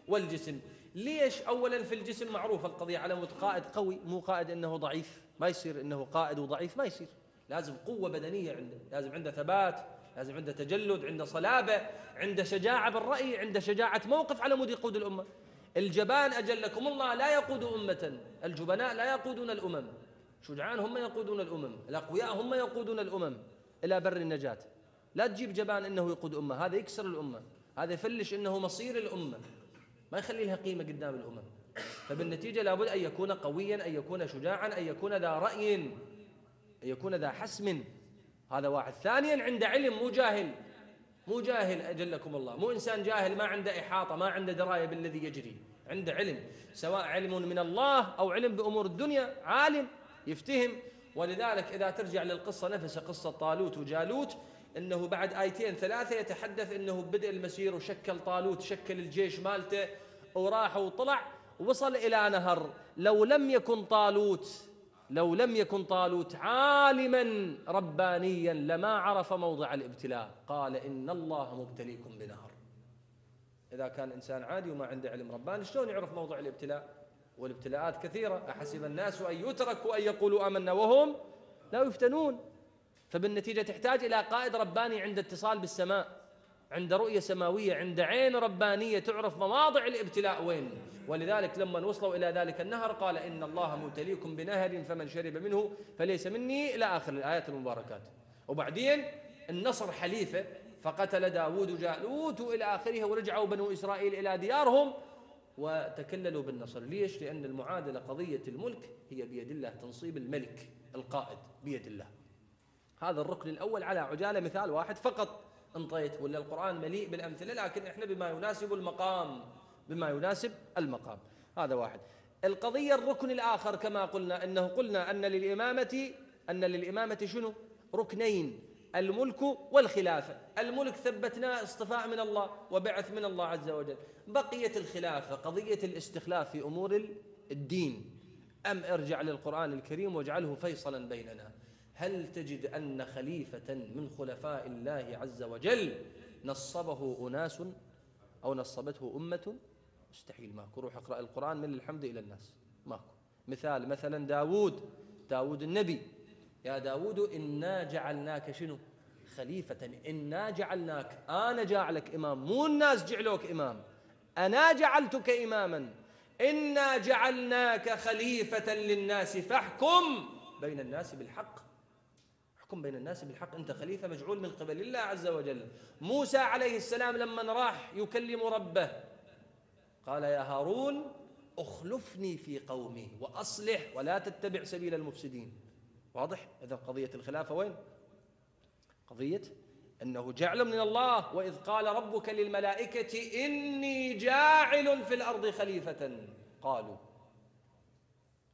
والجسم. ليش؟ أولا في الجسم معروف القضية على مود قائد قوي، مو قائد أنه ضعيف، ما يصير أنه قائد وضعيف، ما يصير، لازم قوة بدنية عنده، لازم عنده ثبات، لازم عنده تجلد، عنده صلابة، عنده شجاعة بالرأي، عنده شجاعة موقف على مود يقود الأمة. الجبان أجلكم الله لا يقود أمة، الجبناء لا يقودون الأمم، شجعان هم يقودون الأمم، الأقوياء هم يقودون الأمم إلى بر النجاة. لا تجيب جبان انه يقود امه، هذا يكسر الامه، هذا يفلش انه مصير الامه، ما يخلي لها قيمه قدام الامم. فبالنتيجه لابد ان يكون قويا، ان يكون شجاعا، ان يكون ذا راي، ان يكون ذا حسم. هذا واحد. ثانيا عنده علم، مو جاهل، مو جاهل اجلكم الله، مو انسان جاهل ما عنده احاطه، ما عنده درايه بالذي يجري، عنده علم، سواء علم من الله او علم بامور الدنيا، عالم يفتهم. ولذلك اذا ترجع للقصه نفسها، قصه طالوت وجالوت، انه بعد ايتين ثلاثه يتحدث انه بدء المسير، وشكل طالوت شكل الجيش مالته وراح وطلع ووصل الى نهر. لو لم يكن طالوت، لو لم يكن طالوت عالما ربانيا لما عرف موضع الابتلاء. قال ان الله مبتليكم بنهر. اذا كان انسان عادي وما عنده علم رباني شلون يعرف موضع الابتلاء؟ والابتلاءات كثيره. احسب الناس ان يتركوا ان يقولوا امنا وهم لا يفتنون. فبالنتيجة تحتاج إلى قائد رباني عنده اتصال بالسماء، عنده رؤية سماوية، عنده عين ربانية تعرف مواضع الابتلاء وين. ولذلك لما وصلوا إلى ذلك النهر قال إن الله مبتليكم بنهر فمن شرب منه فليس مني، إلى آخر الآيات المباركات. وبعدين النصر حليفة، فقتل داود وجالوت إلى آخرها، ورجعوا بنو إسرائيل إلى ديارهم وتكللوا بالنصر. ليش؟ لأن المعادلة قضية الملك هي بيد الله، تنصيب الملك القائد بيد الله. هذا الركن الأول على عجالة مثال واحد فقط انطيت، ولا القرآن مليء بالأمثلة، لكن إحنا بما يناسب المقام، بما يناسب المقام. هذا واحد. القضية الركن الآخر كما قلنا، أنه قلنا أن للإمامة، أن للإمامة شنو؟ ركنين، الملك والخلافة. الملك ثبتنا اصطفاء من الله وبعث من الله عز وجل. بقيت الخلافة قضية الاستخلاف في أمور الدين. أم ارجع للقرآن الكريم واجعله فيصلا بيننا، هل تجد أن خليفة من خلفاء الله عز وجل نصبه أناس أو نصبته أمة؟ مستحيل، ماكو. روح اقرأ القرآن من الحمد إلى الناس، ماكو. مثال مثلا داود، داود النبي، يا داود إنا جعلناك شنو؟ خليفة. إنا جعلناك، أنا جعلك إمام، مو الناس جعلوك إمام، أنا جعلتك إماما. إنا جعلناك خليفة للناس فاحكم بين الناس بالحق. بين الناس بالحق، أنت خليفة مجعول من قبل الله عز وجل. موسى عليه السلام لما راح يكلم ربه قال يا هارون أخلفني في قومي وأصلح ولا تتبع سبيل المفسدين. واضح؟ إذا قضية الخلافة وين؟ قضية أنه جعل من الله. وإذ قال ربك للملائكة إني جاعل في الأرض خليفة، قالوا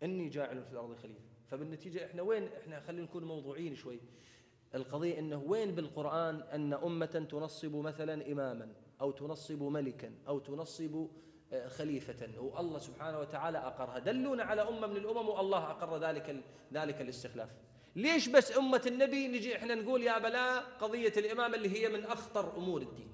إني جاعل في الأرض خليفة. فبالنتيجة إحنا وين؟ إحنا خلينا نكون موضوعيين شوي. القضية أنه وين بالقرآن أن أمة تنصب مثلا إماما أو تنصب ملكا أو تنصب خليفة والله سبحانه وتعالى أقرها؟ دلونا على أمة من الأمم والله أقر ذلك ذلك الاستخلاف. ليش بس أمة النبي نجي إحنا نقول يا بلا قضية الإمامة اللي هي من أخطر أمور الدين،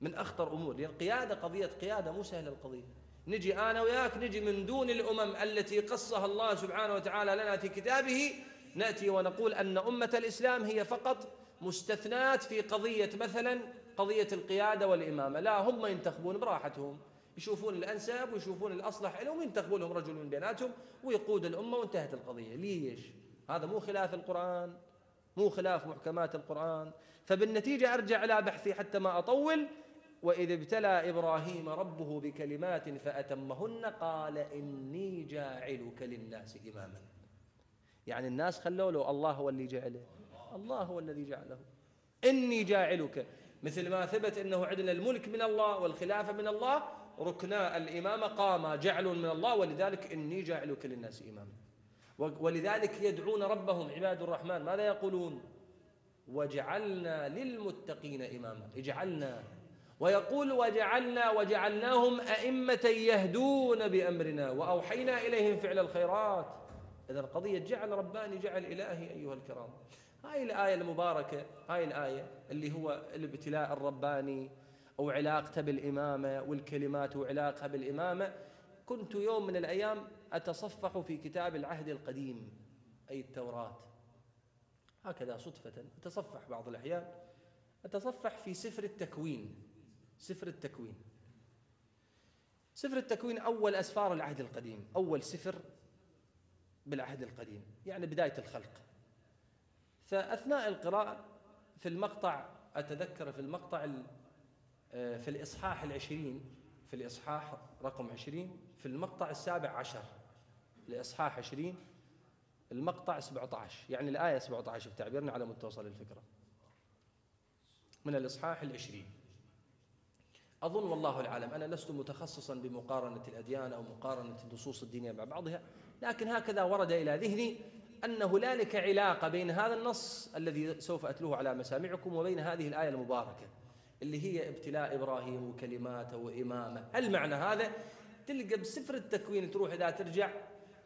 من أخطر أمور، لأن القيادة قضية قيادة مو سهلة. القضية نجي أنا وياك نجي من دون الأمم التي قصها الله سبحانه وتعالى لنا في كتابه، نأتي ونقول أن أمة الإسلام هي فقط مستثنات في قضية مثلا قضية القيادة والإمامة. لا، هم ينتخبون براحتهم، يشوفون الأنسب ويشوفون الأصلح لهم وينتخبون لهم رجل من بيناتهم ويقود الأمة وانتهت القضية. ليش؟ هذا مو خلاف القرآن، مو خلاف محكمات القرآن. فبالنتيجة أرجع إلى بحثي حتى ما أطول. وإذ ابتلى إبراهيم ربه بكلمات فأتمهن قال إني جاعلك للناس إماما. يعني الناس خلوا له، الله هو اللي جعله، الله هو الذي جعله. إني جاعلك، مثل ما ثبت أنه عندنا الملك من الله والخلافة من الله، ركنا الإمامة قام جعل من الله، ولذلك إني جاعلك للناس إماما. ولذلك يدعون ربهم عباد الرحمن ماذا يقولون؟ وجعلنا للمتقين إماما، اجعلنا. ويقول وجعلنا وجعلناهم أئمة يهدون بأمرنا وأوحينا إليهم فعل الخيرات. إذا قضية جعل رباني جعل إلهي أيها الكرام. هاي الآية المباركة، هاي الآية اللي هو الابتلاء الرباني أو علاقته بالإمامة والكلمات وعلاقها بالإمامة. كنت يوم من الأيام أتصفح في كتاب العهد القديم أي التوراة، هكذا صدفة أتصفح بعض الأحيان، أتصفح في سفر التكوين. سفر التكوين سفر التكوين أول أسفار العهد القديم، أول سفر بالعهد القديم، يعني بداية الخلق. فأثناء القراءة في المقطع، أتذكر في المقطع في الإصحاح العشرين، في الإصحاح رقم عشرين، في المقطع السابع عشر، الإصحاح عشرين المقطع سبعة عشر، يعني الآية سبعة عشر بتعبيرنا على متوصل الفكرة، من الإصحاح العشرين أظن، والله العالم. أنا لست متخصصا بمقارنة الأديان أو مقارنة النصوص الدينية مع بعضها، لكن هكذا ورد إلى ذهني أن هنالك علاقة بين هذا النص الذي سوف أتلوه على مسامعكم وبين هذه الآية المباركة اللي هي ابتلاء إبراهيم وكلماته وإمامه. هل معنى هذا؟ تلقى بسفر التكوين تروح إذا ترجع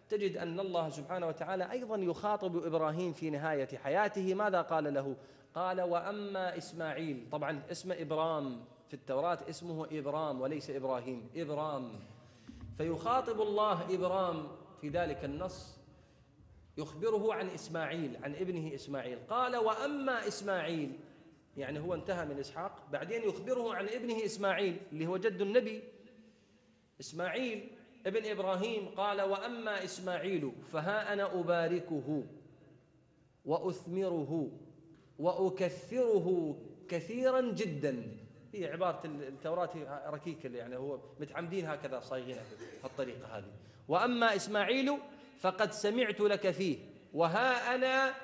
تجد أن الله سبحانه وتعالى أيضا يخاطب إبراهيم في نهاية حياته. ماذا قال له؟ قال وأما إسماعيل. طبعا اسم إبرام في التوراة اسمه إبرام وليس إبراهيم، إبرام. فيخاطب الله إبرام في ذلك النص، يخبره عن إسماعيل، عن ابنه إسماعيل. قال وأما إسماعيل، يعني هو انتهى من إسحاق، بعدين يخبره عن ابنه إسماعيل اللي هو جد النبي إسماعيل ابن إبراهيم. قال وأما إسماعيل فها أنا أباركه وأثمره وأكثره كثيرا جدا. هي عبارة التوراة ركيكة، يعني هو متعمدين هكذا صايغينها بالطريقة هذه. وأما إسماعيل فقد سمعت لك فيه وها أنا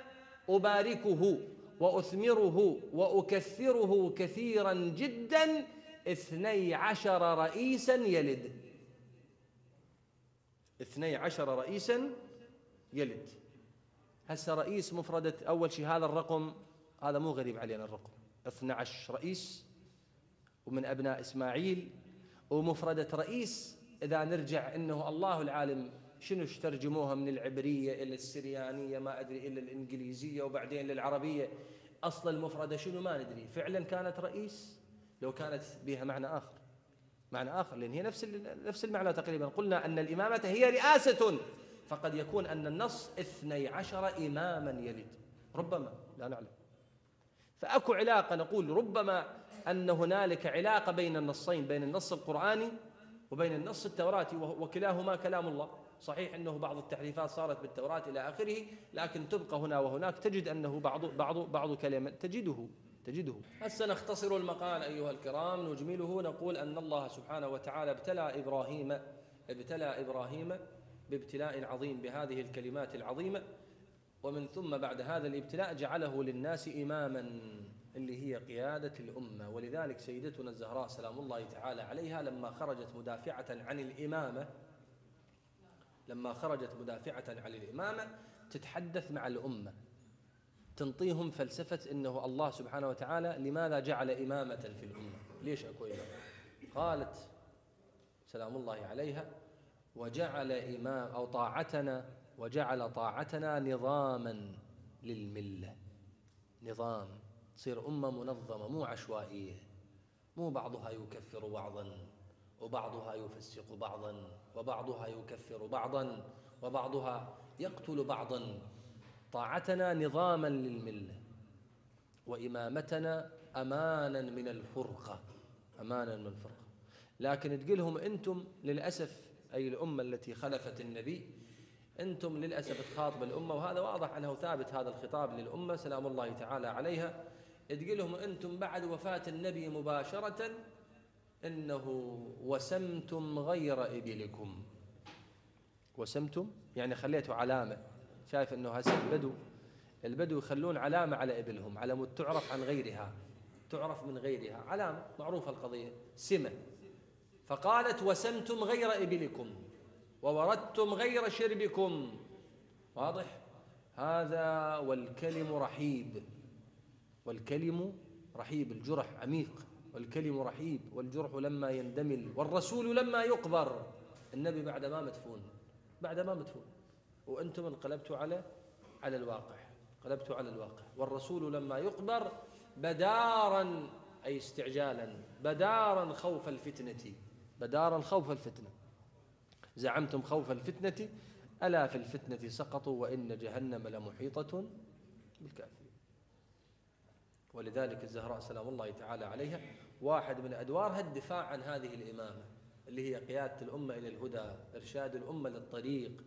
أباركه وأثمره وأكثره كثيرا جدا اثني عشر رئيسا يلد. اثني عشر رئيسا يلد. هسه رئيس مفردة، أول شيء هذا الرقم هذا مو غريب علينا، الرقم اثني عشر رئيس ومن أبناء إسماعيل، ومفردة رئيس إذا نرجع أنه الله العالم شنو اشترجموها من العبرية إلى السريانية ما أدري إلى الإنجليزية وبعدين للعربية، أصل المفردة شنو ما ندري. فعلا كانت رئيس لو كانت بها معنى آخر، معنى آخر، لأن هي نفس نفس المعنى تقريبا. قلنا أن الإمامة هي رئاسة، فقد يكون أن النص اثني عشر إماما يلد، ربما، لا نعلم. فأكو علاقة، نقول ربما أن هنالك علاقة بين النصين، بين النص القرآني وبين النص التوراتي، وكلاهما كلام الله. صحيح أنه بعض التحريفات صارت بالتوراة إلى آخره، لكن تبقى هنا وهناك، تجد أنه بعض بعض بعض كلمة تجده تجده هسه نختصر المقال أيها الكرام، نجمله، نقول أن الله سبحانه وتعالى ابتلى إبراهيم ابتلى إبراهيم بابتلاء عظيم بهذه الكلمات العظيمة ومن ثم بعد هذا الابتلاء جعله للناس إماما، اللي هي قيادة الأمة. ولذلك سيدتنا الزهراء سلام الله تعالى عليها لما خرجت مدافعة عن الإمامة لما خرجت مدافعة عن الإمامة تتحدث مع الأمة، تنطيهم فلسفة إنه الله سبحانه وتعالى لماذا جعل إمامة في الأمة، ليش أكو إمامة؟ قالت سلام الله عليها: وجعل إمام أو طاعتنا وجعل طاعتنا نظاما للملة. نظام، تصير أمة منظمة، مو عشوائية، مو بعضها يكفر بعضا وبعضها يفسق بعضا وبعضها يكفر بعضا وبعضها يقتل بعضا. طاعتنا نظاما للملة، وإمامتنا أمانا من الفرقة، أمانا من الفرقة. لكن تقولهم أنتم للأسف، أي الأمة التي خلفت النبي، أنتم للأسف تخاطب الأمة، وهذا واضح أنه ثابت هذا الخطاب للأمة سلام الله تعالى عليها. تقولهم أنتم بعد وفاة النبي مباشرة إنه وسمتم غير إبلكم. وسمتم يعني خليتوا علامة. شايف أنه هسه البدو البدو يخلون علامة على إبلهم، علامة تعرف عن غيرها، تعرف من غيرها، علامة معروفة القضية، سمة. فقالت: وسمتم غير إبلكم ووردتم غير شربكم. واضح هذا؟ والكلم رحيب، والكلم رحيب، الجرح عميق، والكلم رحيب، والجرح لما يندمل، والرسول لما يقبر. النبي بعد ما مدفون، بعد ما مدفون، وأنتم انقلبتوا على على الواقع، انقلبتوا على الواقع. والرسول لما يقبر بداراً، أي استعجالاً، بداراً خوف الفتنة، بداراً خوف الفتنة. زعمتم خوف الفتنة، ألا في الفتنة سقطوا وإن جهنم لمحيطة بالكافرين. ولذلك الزهراء سلام الله تعالى عليها واحد من أدوارها الدفاع عن هذه الإمامة اللي هي قيادة الأمة إلى الهدى، إرشاد الأمة للطريق.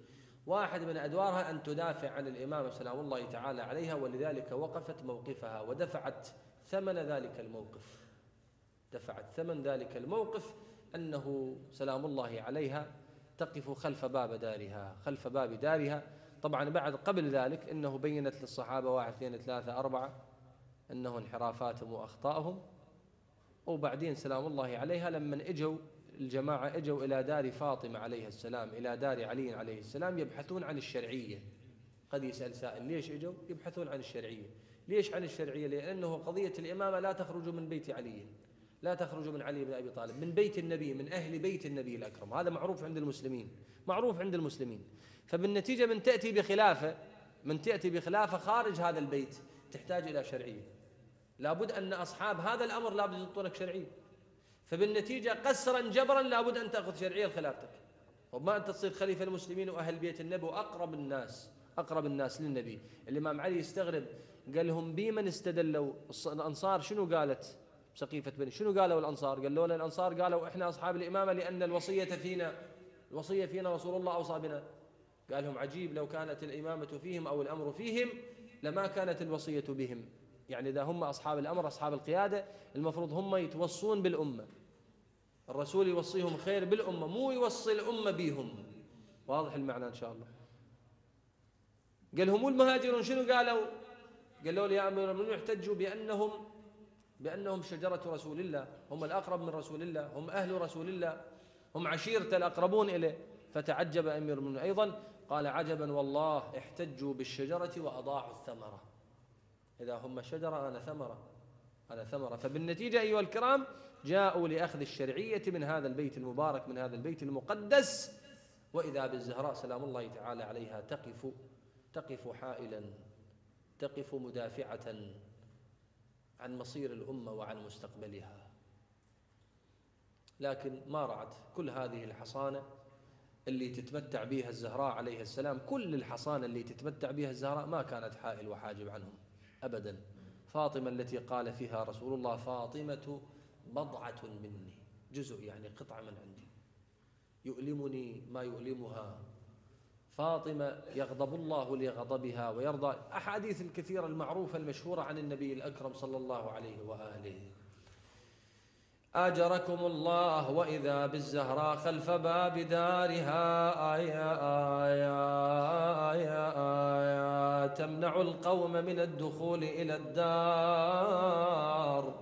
واحد من أدوارها أن تدافع عن الإمامة سلام الله تعالى عليها، ولذلك وقفت موقفها ودفعت ثمن ذلك الموقف، دفعت ثمن ذلك الموقف، أنه سلام الله عليها تقف خلف باب دارها، خلف باب دارها. طبعا بعد قبل ذلك أنه بينت للصحابة واحد اثنين ثلاثة أربعة أنه انحرافاتهم وأخطائهم، وبعدين سلام الله عليها لما إجوا الجماعة إجوا إلى دار فاطمة عليه السلام، إلى دار علي عليه السلام، يبحثون عن الشرعية. قد يسأل سائل: ليش إجوا؟ يبحثون عن الشرعية. ليش عن الشرعية؟ لأنه قضية الإمامة لا تخرج من بيت علي، لا تخرج من علي بن أبي طالب، من بيت النبي، من أهل بيت النبي الأكرم. هذا معروف عند المسلمين، معروف عند المسلمين. فبالنتيجة من تأتي بخلافة، من تأتي بخلافة خارج هذا البيت تحتاج إلى شرعية، لابد أن أصحاب هذا الأمر لابد يعطونك شرعية. فبالنتيجة قسرا جبرا لابد أن تأخذ شرعية لخلافتك، وما أنت تصير خليفة المسلمين وأهل بيت النبي وأقرب الناس، أقرب الناس للنبي. الإمام علي يستغرب، قال لهم: بمن استدلوا الأنصار؟ شنو قالت سقيفة بني؟ شنو قالوا الأنصار؟ قالوا لنا الأنصار قالوا إحنا أصحاب الإمامة لأن الوصية فينا، الوصية فينا، رسول الله أوصى بنا. قال لهم: عجيب، لو كانت الإمامة فيهم أو الأمر فيهم لما كانت الوصية بهم. يعني إذا هم أصحاب الأمر، أصحاب القيادة، المفروض هم يتوصون بالأمة، الرسول يوصيهم خير بالأمة، مو يوصي الأمة بهم. واضح المعنى إن شاء الله. قال لهم: والمهاجرون شنو قالوا؟ قالوا لي: يا أمير المؤمنين احتجوا بأنهم بأنهم شجرة رسول الله، هم الأقرب من رسول الله، هم أهل رسول الله، هم عشيرة الأقربون إليه. فتعجب أمير المؤمنين أيضا، قال: عجبا والله، احتجوا بالشجرة وأضاعوا الثمرة. إذا هم شجرة أنا ثمرة، أنا ثمرة. فبالنتيجة أيها الكرام جاءوا لأخذ الشرعية من هذا البيت المبارك، من هذا البيت المقدس. وإذا بالزهراء سلام الله تعالى عليها تقف، تقف حائلا، تقف مدافعة عن مصير الأمة وعن مستقبلها. لكن ما رعت كل هذه الحصانة اللي تتمتع بها الزهراء عليه السلام، كل الحصانة اللي تتمتع بها الزهراء ما كانت حائل وحاجب عنهم أبدا. فاطمة التي قال فيها رسول الله: فاطمة بضعة مني، جزء يعني قطعة من عندي، يؤلمني ما يؤلمها. فاطمة يغضب الله لغضبها ويرضى. أحاديث الكثيرة المعروفة المشهورة عن النبي الأكرم صلى الله عليه وآله. أجركم الله. وإذا بالزهراء خلف باب دارها آية آية آية آية تمنع القوم من الدخول إلى الدار.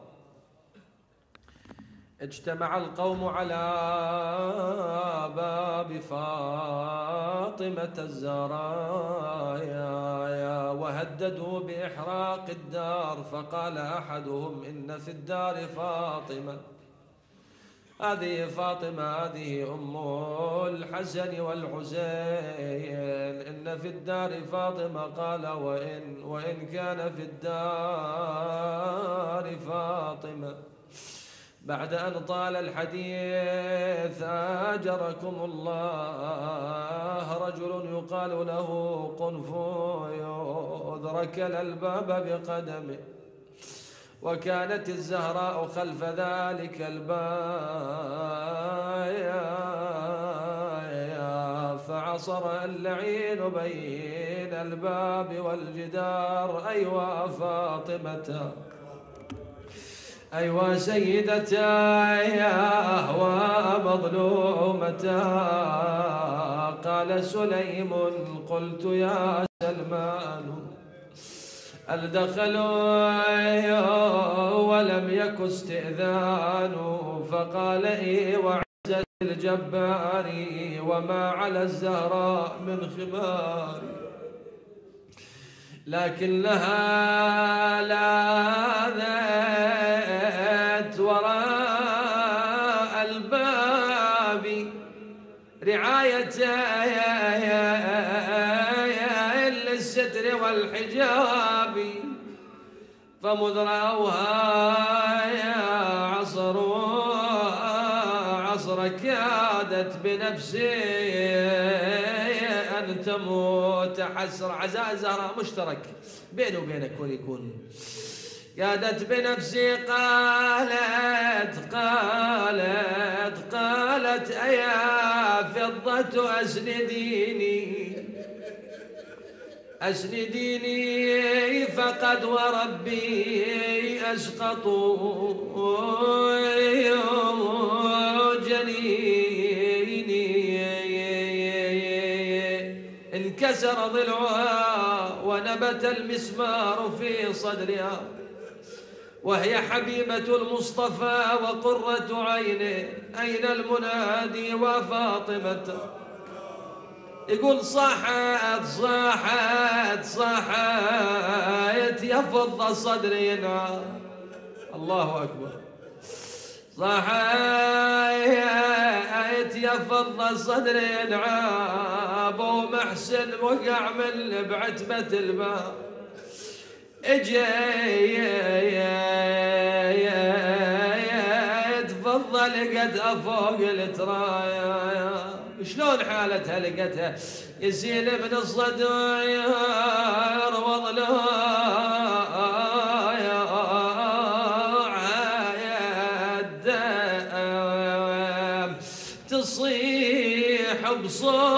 اجتمع القوم على باب فاطمة الزهراء وهددوا بإحراق الدار، فقال أحدهم إن في الدار فاطمة، هذه فاطمة هذه أم الحسن والحسين، إن في الدار فاطمة. قال وإن وإن كان في الدار فاطمة. بعد أن طال الحديث أجركم الله، رجل يقال له قنفوذ ركل الباب بقدمه، وكانت الزهراء خلف ذلك الباب، فعصر اللعين بين الباب والجدار. أيوا فاطمة، أيوا سيدتا، يا مظلومتا. قال سليم قلت يا سلمان هل دخلوا ولم يك استئذان؟ فقال إي وعزت الجبار وما على الزهراء من خبار، لكنها لاذت وراء الباب رعاية للستر والحجاب، فمذ رأوها عصر عصر كادت بنفسي أن تموت حسرة. عزاء الزهراء مشترك بيني وبينك ويكون قادت بنفسي. قالت قالت قالت أيا فضة أسنديني أسنديني، فقد وربي أسقط جنيني، انكسر ضلعها ونبت المسمار في صدرها، وهي حبيبة المصطفى وقرة عينه. أين المنادي وفاطمة؟ يقول صاحت صاحت صاحت يا فضة صدرنا. الله أكبر. صحيت يا فضة صدري ينعاب، ومحسن وقع من بعتمة الماء. اجيت فضة لقتها فوق الترايا، شلون حالتها لقتها يزيل من الصدر وضلايا تصيح بصوت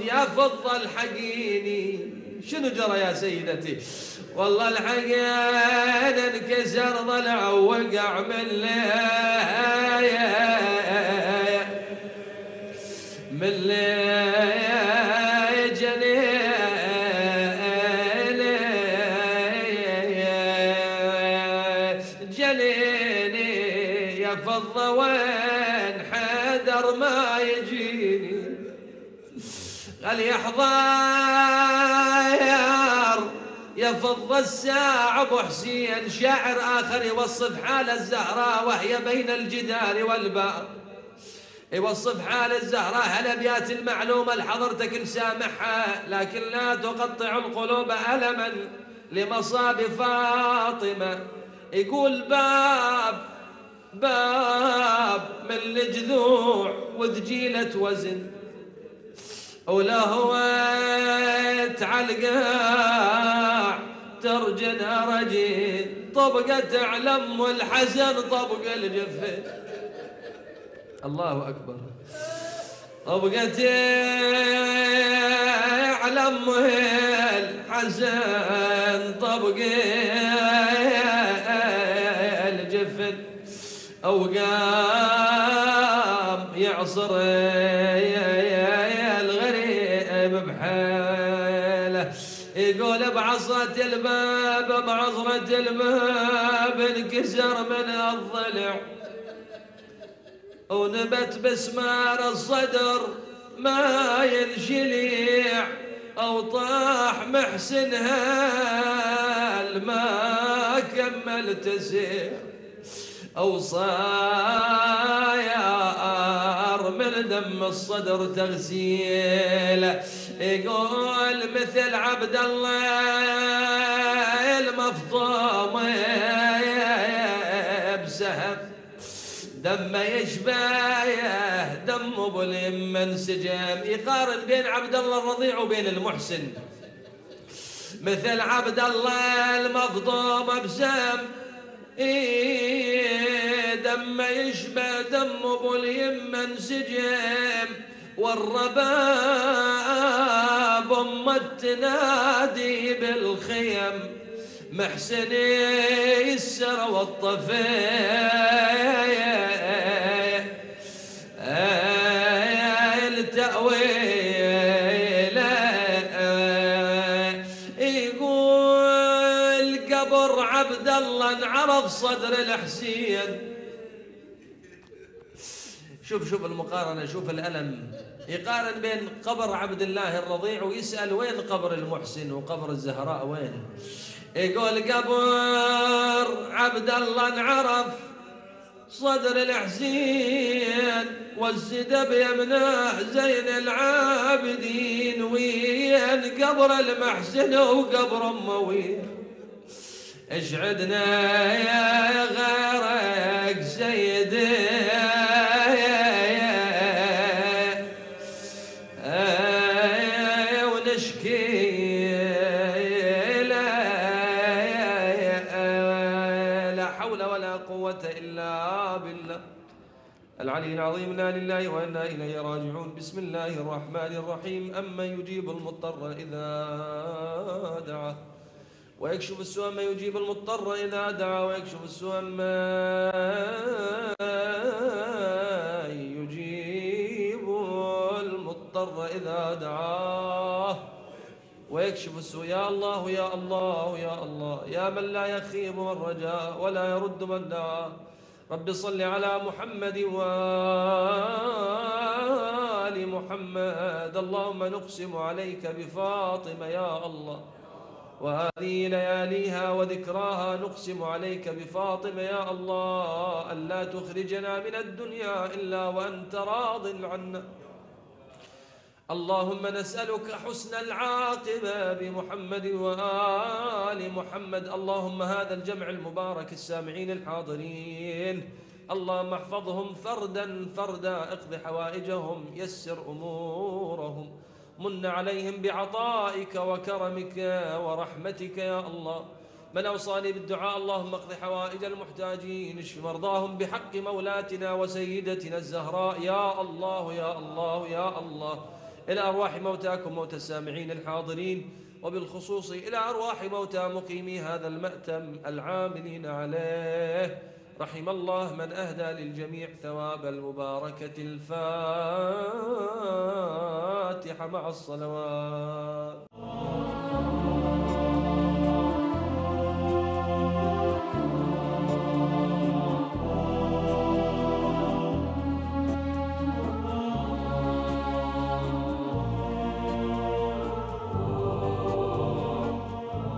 يا فضة الحقيني. شنو جرى يا سيدتي؟ والله الحقين انكسر ضلع ووقع من من جنين جنيني يا فضة، وين حدر ما يجيني قال يحضر يا فضة الساعة. أبو حسين شاعر آخر يوصف حال الزهراء وهي بين الجدار والباب، يوصف حال الزهراء. هالأبيات المعلومة لحضرتك نسامحها، لكن لا تقطع القلوب ألما لمصاب فاطمة. يقول باب باب من الجذوع وثجيلة وزن، ولهوت عالقاع ترجن أرجين، طبقت علم والحزن طبق الجفة. الله أكبر. طبقت علم والحزن طبق الجفة. وقام يعصر الغريب بحاله، يقول بعصرة الباب بعصرة الباب انكسر من الضلع ونبت بسمار الصدر ما ينشليع، أو طاح محسن هال ما كمل تسير، أو صاير من دم الصدر تغسيل. يقول مثل عبد الله المفطوم بسهم دمه يشبه دم ابو اليم انسجم. يقارن بين عبد الله الرضيع وبين المحسن، مثل عبد الله المفضوم بسم دمه يشبه دم ابو اليم انسجم، والرباب امه تنادي بالخيم محسن السر والطفيل. التأويل يقول قبر عبد الله انعرض صدر الحسين. شوف شوف المقارنة، شوف الألم. يقارن بين قبر عبد الله الرضيع ويسأل وين قبر المحسن وقبر الزهراء وين. يقول قبر عبد الله انعرف صدر الحسين والزد بيمناه زين العابدين، وين قبر المحسن وقبر امه وين. اشعدنا يا غيرك سيدي العلي العظيم، انا لله وانا اليه راجعون. بسم الله الرحمن الرحيم. امن يجيب المضطر اذا دعاه ويكشف السوء، من يجيب المضطر اذا دعاه ويكشف السوء، من يجيب المضطر اذا دعاه ويكشف السوء. يا الله يا الله يا الله، يا من لا يخيب من رجاء ولا يرد من دعاه. رب صل على محمد وآل محمد. اللهم نقسم عليك بفاطمة يا الله وهذه لياليها وذكراها، نقسم عليك بفاطمة يا الله ألا تخرجنا من الدنيا إلا وأنت راض عنا. اللهم نسألك حسن العاقبة بمحمد وآل محمد. اللهم هذا الجمع المبارك السامعين الحاضرين، اللهم احفظهم فردا فردا، اقض حوائجهم، يسر أمورهم، من عليهم بعطائك وكرمك ورحمتك يا الله. من أوصاني بالدعاء اللهم اقض حوائج المحتاجين، اشف مرضاهم بحق مولاتنا وسيدتنا الزهراء يا الله يا الله يا الله. إلى أرواح موتاكم موتى السامعين الحاضرين، وبالخصوص إلى أرواح موتى مقيمي هذا المأتم العاملين عليه، رحم الله من أهدى للجميع ثواب المباركة. الفاتحة مع الصلوات.